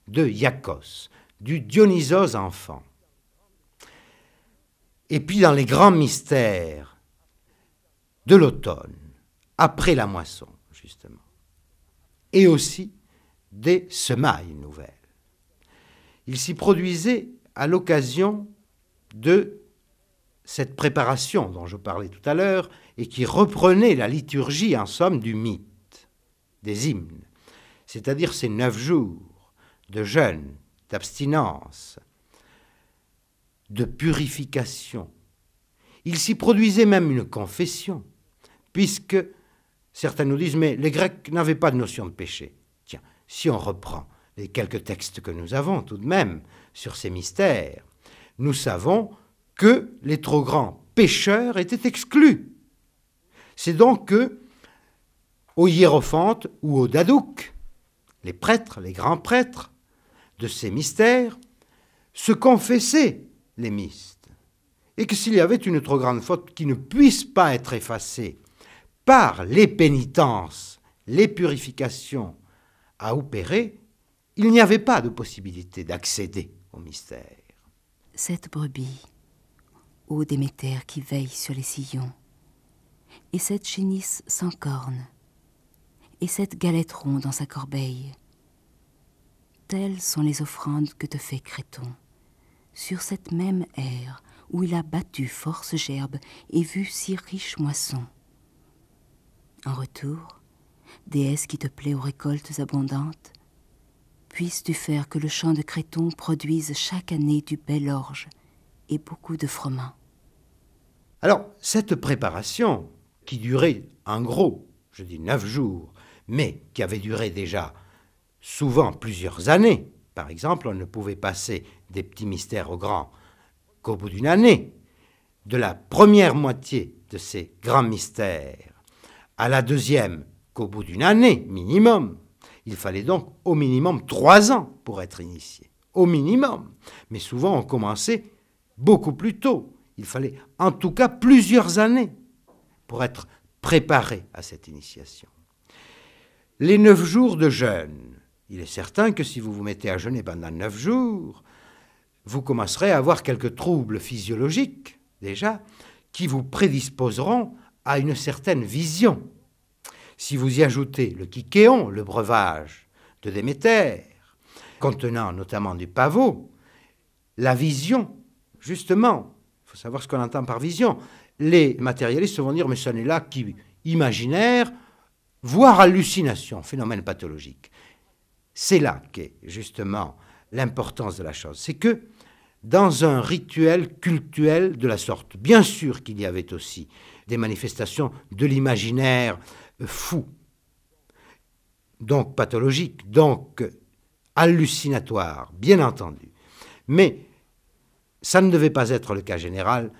de Iacos, du Dionysos enfant. Et puis dans les grands mystères de l'automne, après la moisson, justement, et aussi des semailles nouvelles. Il s'y produisait à l'occasion de cette préparation dont je parlais tout à l'heure et qui reprenait la liturgie, en somme, du mythe, des hymnes, c'est-à-dire ces neuf jours de jeûne, d'abstinence, de purification. Il s'y produisait même une confession, puisque certains nous disent, mais les Grecs n'avaient pas de notion de péché. Tiens, si on reprend les quelques textes que nous avons tout de même sur ces mystères, nous savons que les trop grands pécheurs étaient exclus. C'est donc que, aux hiérophantes ou aux dadouks, les prêtres, les grands prêtres de ces mystères, se confessaient les mystes. Et que s'il y avait une trop grande faute qui ne puisse pas être effacée par les pénitences, les purifications à opérer, il n'y avait pas de possibilité d'accéder au mystère. Cette brebis, ô Déméter qui veille sur les sillons, et cette génisse sans cornes, et cette galette ronde dans sa corbeille, telles sont les offrandes que te fait Créton, sur cette même aire où il a battu force gerbes et vu si riche moisson. En retour, déesse qui te plaît aux récoltes abondantes, puisses-tu faire que le champ de Créton produise chaque année du bel orge et beaucoup de froment. Alors, cette préparation, qui durait en gros, je dis neuf jours, mais qui avait duré déjà souvent plusieurs années, par exemple, on ne pouvait passer des petits mystères aux grands qu'au bout d'une année, de la première moitié de ces grands mystères à la deuxième qu'au bout d'une année minimum. Il fallait donc au minimum trois ans pour être initié. Au minimum. Mais souvent, on commençait beaucoup plus tôt. Il fallait en tout cas plusieurs années pour être préparé à cette initiation. Les neuf jours de jeûne. Il est certain que si vous vous mettez à jeûner pendant neuf jours, vous commencerez à avoir quelques troubles physiologiques, déjà, qui vous prédisposeront à une certaine vision. Si vous y ajoutez le kichéon, le breuvage de Déméter, contenant notamment du pavot, la vision, justement, il faut savoir ce qu'on entend par vision, les matérialistes vont dire « mais ce n'est là qu'imaginaire, voire hallucination, phénomène pathologique ». C'est là qu'est justement l'importance de la chose. C'est que dans un rituel cultuel de la sorte, bien sûr qu'il y avait aussi des manifestations de l'imaginaire fou, donc pathologique, donc hallucinatoire, bien entendu. Mais ça ne devait pas être le cas général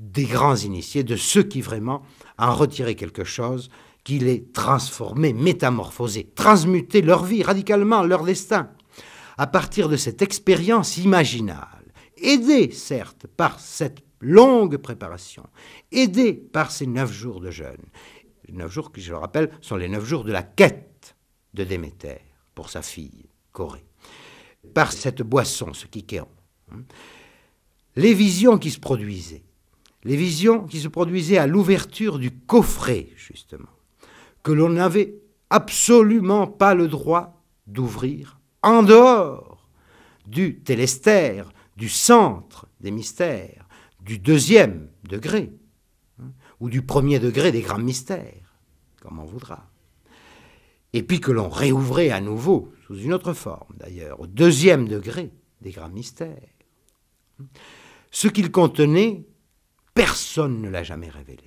des grands initiés, de ceux qui vraiment en retiraient quelque chose, qui les transformaient, métamorphosaient, transmutaient leur vie radicalement, leur destin, à partir de cette expérience imaginale, aidée certes par cette longue préparation, aidée par ces neuf jours de jeûne. Les neuf jours qui, je le rappelle, sont les neuf jours de la quête de Déméter pour sa fille, Corée, par cette boisson, ce kichéon. Les visions qui se produisaient, les visions qui se produisaient à l'ouverture du coffret, justement, que l'on n'avait absolument pas le droit d'ouvrir en dehors du télestère, du centre des mystères, du deuxième degré, hein, ou du premier degré des grands mystères, comme on voudra. Et puis que l'on réouvrait à nouveau, sous une autre forme d'ailleurs, au deuxième degré des grands mystères. Ce qu'il contenait, personne ne l'a jamais révélé.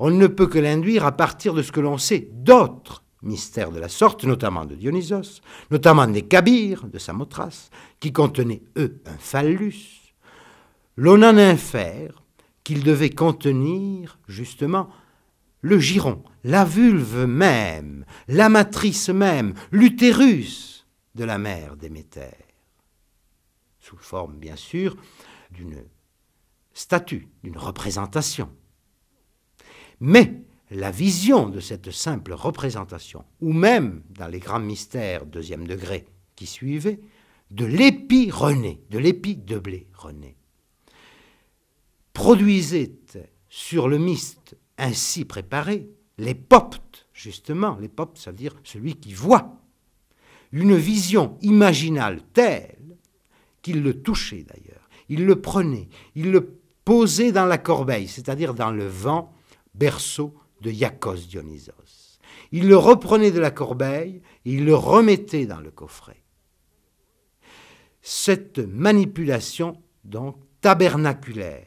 On ne peut que l'induire à partir de ce que l'on sait d'autres mystères de la sorte, notamment de Dionysos, notamment des Kabyres, de Samothrace, qui contenaient, eux, un phallus. L'on en infère qu'il devait contenir, justement, le giron, la vulve même, la matrice même, l'utérus de la mère Déméter, sous forme, bien sûr, d'une statue, d'une représentation. Mais la vision de cette simple représentation, ou même, dans les grands mystères deuxième degré qui suivaient, de l'épi rené, de l'épi de blé rené, produisait sur le miste ainsi préparé les poptes, justement, les poptes, ça veut dire celui qui voit, une vision imaginale telle qu'il le touchait d'ailleurs, il le prenait, il le posait dans la corbeille, c'est-à-dire dans le vent, berceau de Iacos Dionysos. Il le reprenait de la corbeille et il le remettait dans le coffret. Cette manipulation, donc, tabernaculaire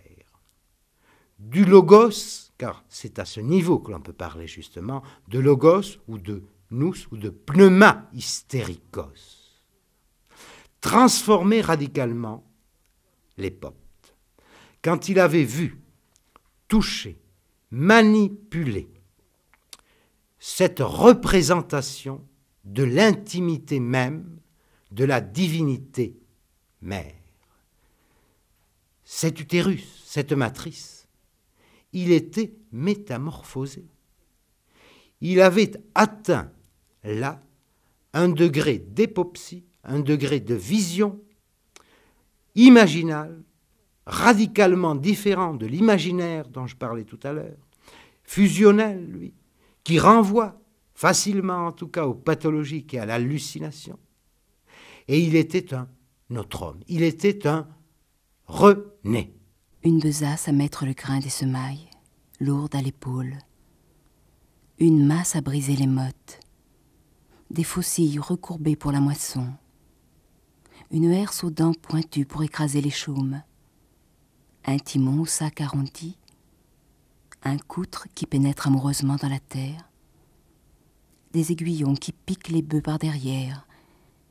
du logos, car c'est à ce niveau que l'on peut parler justement, de logos ou de nous ou de pneuma hystéricos, transformer radicalement les poptes. Quand il avait vu, touché, manipuler cette représentation de l'intimité même, de la divinité mère. Cet utérus, cette matrice, il était métamorphosé. Il avait atteint là un degré d'épopsie, un degré de vision imaginale, radicalement différent de l'imaginaire dont je parlais tout à l'heure, fusionnel, lui, qui renvoie facilement en tout cas au pathologique et à l'hallucination. Et il était un autre homme, il était un rené. Une besace à mettre le grain des semailles, lourde à l'épaule, une masse à briser les mottes, des faucilles recourbées pour la moisson, une herse aux dents pointues pour écraser les chaumes, un timon au sac arrondi, un coutre qui pénètre amoureusement dans la terre, des aiguillons qui piquent les bœufs par derrière,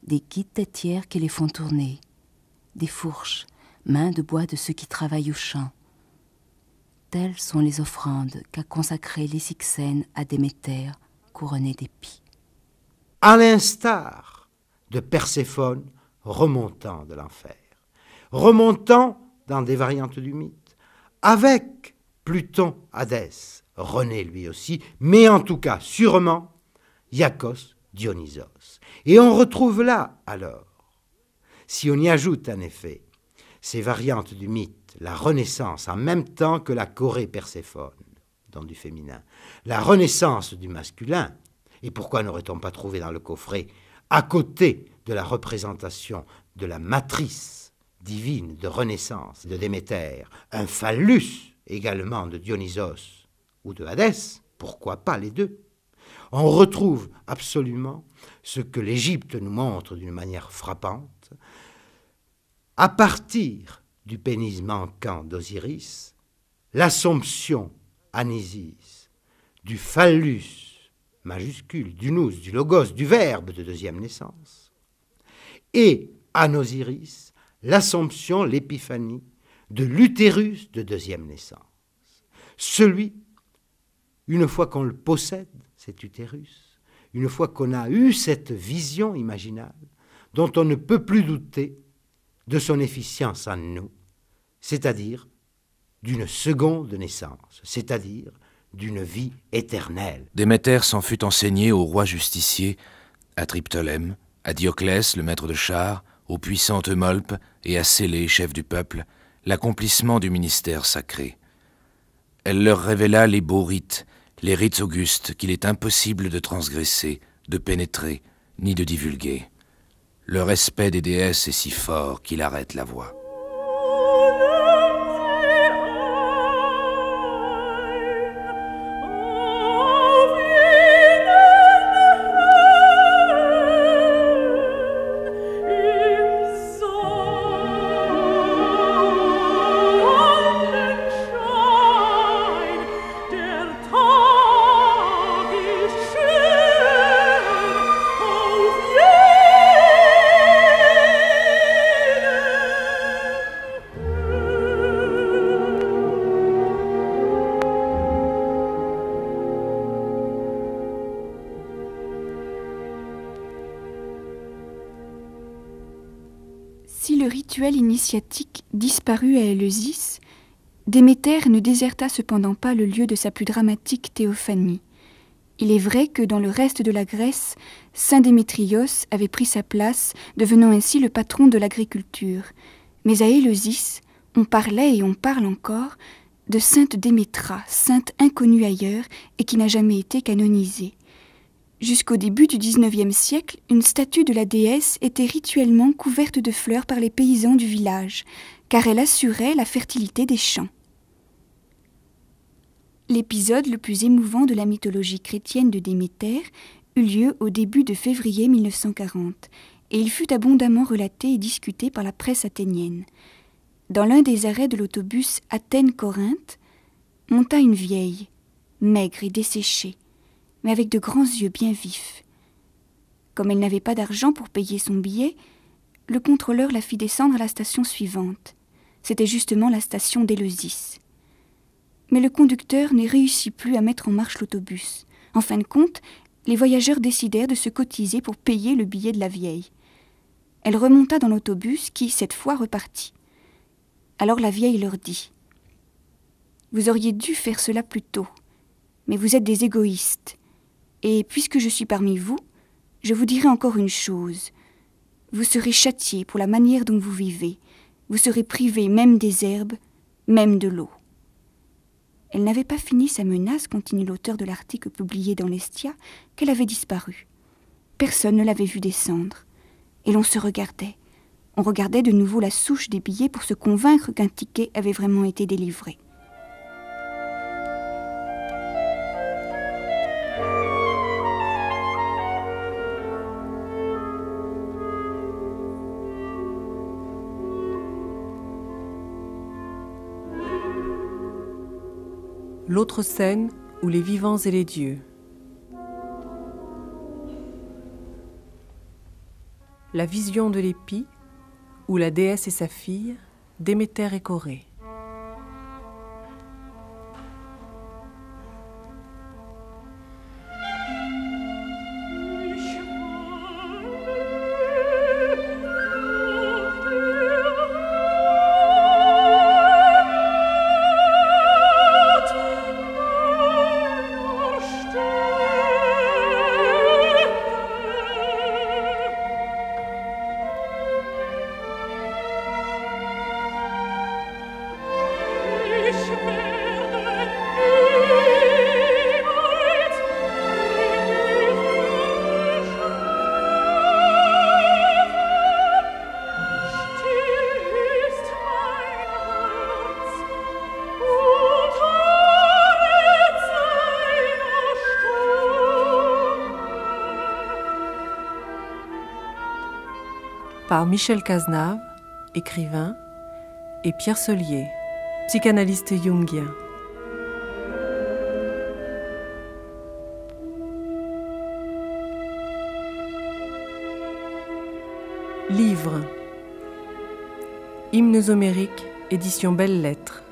des guides têtières qui les font tourner, des fourches, mains de bois de ceux qui travaillent au champ. Telles sont les offrandes qu'a consacrées les Syxènes à Déméter, couronnée d'épis. à l'instar de Perséphone remontant de l'enfer, remontant dans des variantes du mythe, avec Pluton Hadès, René lui aussi, mais en tout cas sûrement Iacos Dionysos. Et on retrouve là alors, si on y ajoute en effet ces variantes du mythe, la Renaissance en même temps que la Corée Perséphone, dans du féminin, la Renaissance du masculin, et pourquoi n'aurait-on pas trouvé dans le coffret, à côté de la représentation de la matrice divine de Renaissance de Déméter, un phallus également de Dionysos ou de Hadès, pourquoi pas les deux? On retrouve absolument ce que l'Égypte nous montre d'une manière frappante. À partir du pénis manquant d'Osiris, l'assomption en Isis du phallus majuscule, du nous, du logos, du verbe de deuxième naissance, et en Osiris, l'assomption, l'épiphanie de l'utérus de deuxième naissance. Celui, une fois qu'on le possède, cet utérus, une fois qu'on a eu cette vision imaginale dont on ne peut plus douter de son efficience en nous, c'est-à-dire d'une seconde naissance, c'est-à-dire d'une vie éternelle. Déméter s'en fut enseigné au roi justicier, à Triptolème, à Dioclès, le maître de chars, au puissant Eumolpe et à Célé, chef du peuple, l'accomplissement du ministère sacré. Elle leur révéla les beaux rites, les rites augustes qu'il est impossible de transgresser, de pénétrer, ni de divulguer. Le respect des déesses est si fort qu'il arrête la voie. Initiatique disparut à Éleusis, Déméter ne déserta cependant pas le lieu de sa plus dramatique théophanie. Il est vrai que dans le reste de la Grèce, saint Démétrios avait pris sa place, devenant ainsi le patron de l'agriculture. Mais à Éleusis, on parlait et on parle encore de sainte Démétra, sainte inconnue ailleurs et qui n'a jamais été canonisée. Jusqu'au début du dix-neuvième siècle, une statue de la déesse était rituellement couverte de fleurs par les paysans du village, car elle assurait la fertilité des champs. L'épisode le plus émouvant de la mythologie chrétienne de Déméter eut lieu au début de février mille neuf cent quarante, et il fut abondamment relaté et discuté par la presse athénienne. Dans l'un des arrêts de l'autobus Athènes-Corinthe, monta une vieille, maigre et desséchée, mais avec de grands yeux bien vifs. Comme elle n'avait pas d'argent pour payer son billet, le contrôleur la fit descendre à la station suivante. C'était justement la station d'Éleusis. Mais le conducteur ne réussit plus à mettre en marche l'autobus. En fin de compte, les voyageurs décidèrent de se cotiser pour payer le billet de la vieille. Elle remonta dans l'autobus qui, cette fois, repartit. Alors la vieille leur dit « Vous auriez dû faire cela plus tôt, mais vous êtes des égoïstes. Et puisque je suis parmi vous, je vous dirai encore une chose. Vous serez châtiés pour la manière dont vous vivez. Vous serez privés même des herbes, même de l'eau. » Elle n'avait pas fini sa menace, continue l'auteur de l'article publié dans l'Estia, qu'elle avait disparu. Personne ne l'avait vue descendre. Et l'on se regardait. On regardait de nouveau la souche des billets pour se convaincre qu'un ticket avait vraiment été délivré. L'autre scène où les vivants et les dieux. La vision de l'épi, où la déesse et sa fille, Déméter et Corée. par Michel Cazenave, écrivain, et Pierre Solié, psychanalyste jungien. Livre Hymnes homériques, édition Belles Lettres.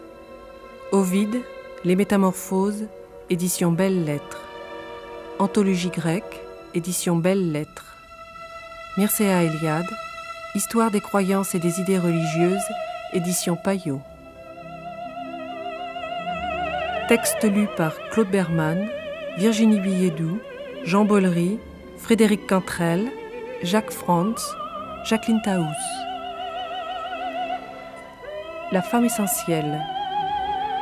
Ovide, Les Métamorphoses, édition Belles Lettres. Anthologie grecque, édition Belles Lettres. Mircea Eliade, Histoire des croyances et des idées religieuses, édition Payot. Texte lu par Claude Berman, Virginie Billédoux, Jean Bollery, Frédéric Cantrel, Jacques Frantz, Jacqueline Taous. La femme essentielle.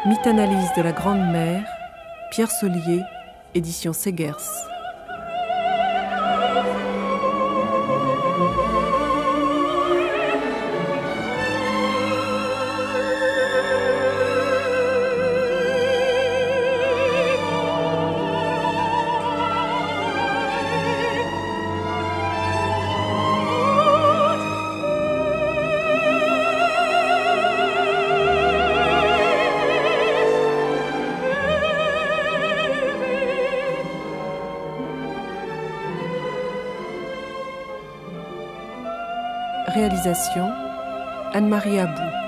Mythanalyse de la Grande-Mère, Pierre Solié, édition Segers. Réalisation Anne-Marie Abou.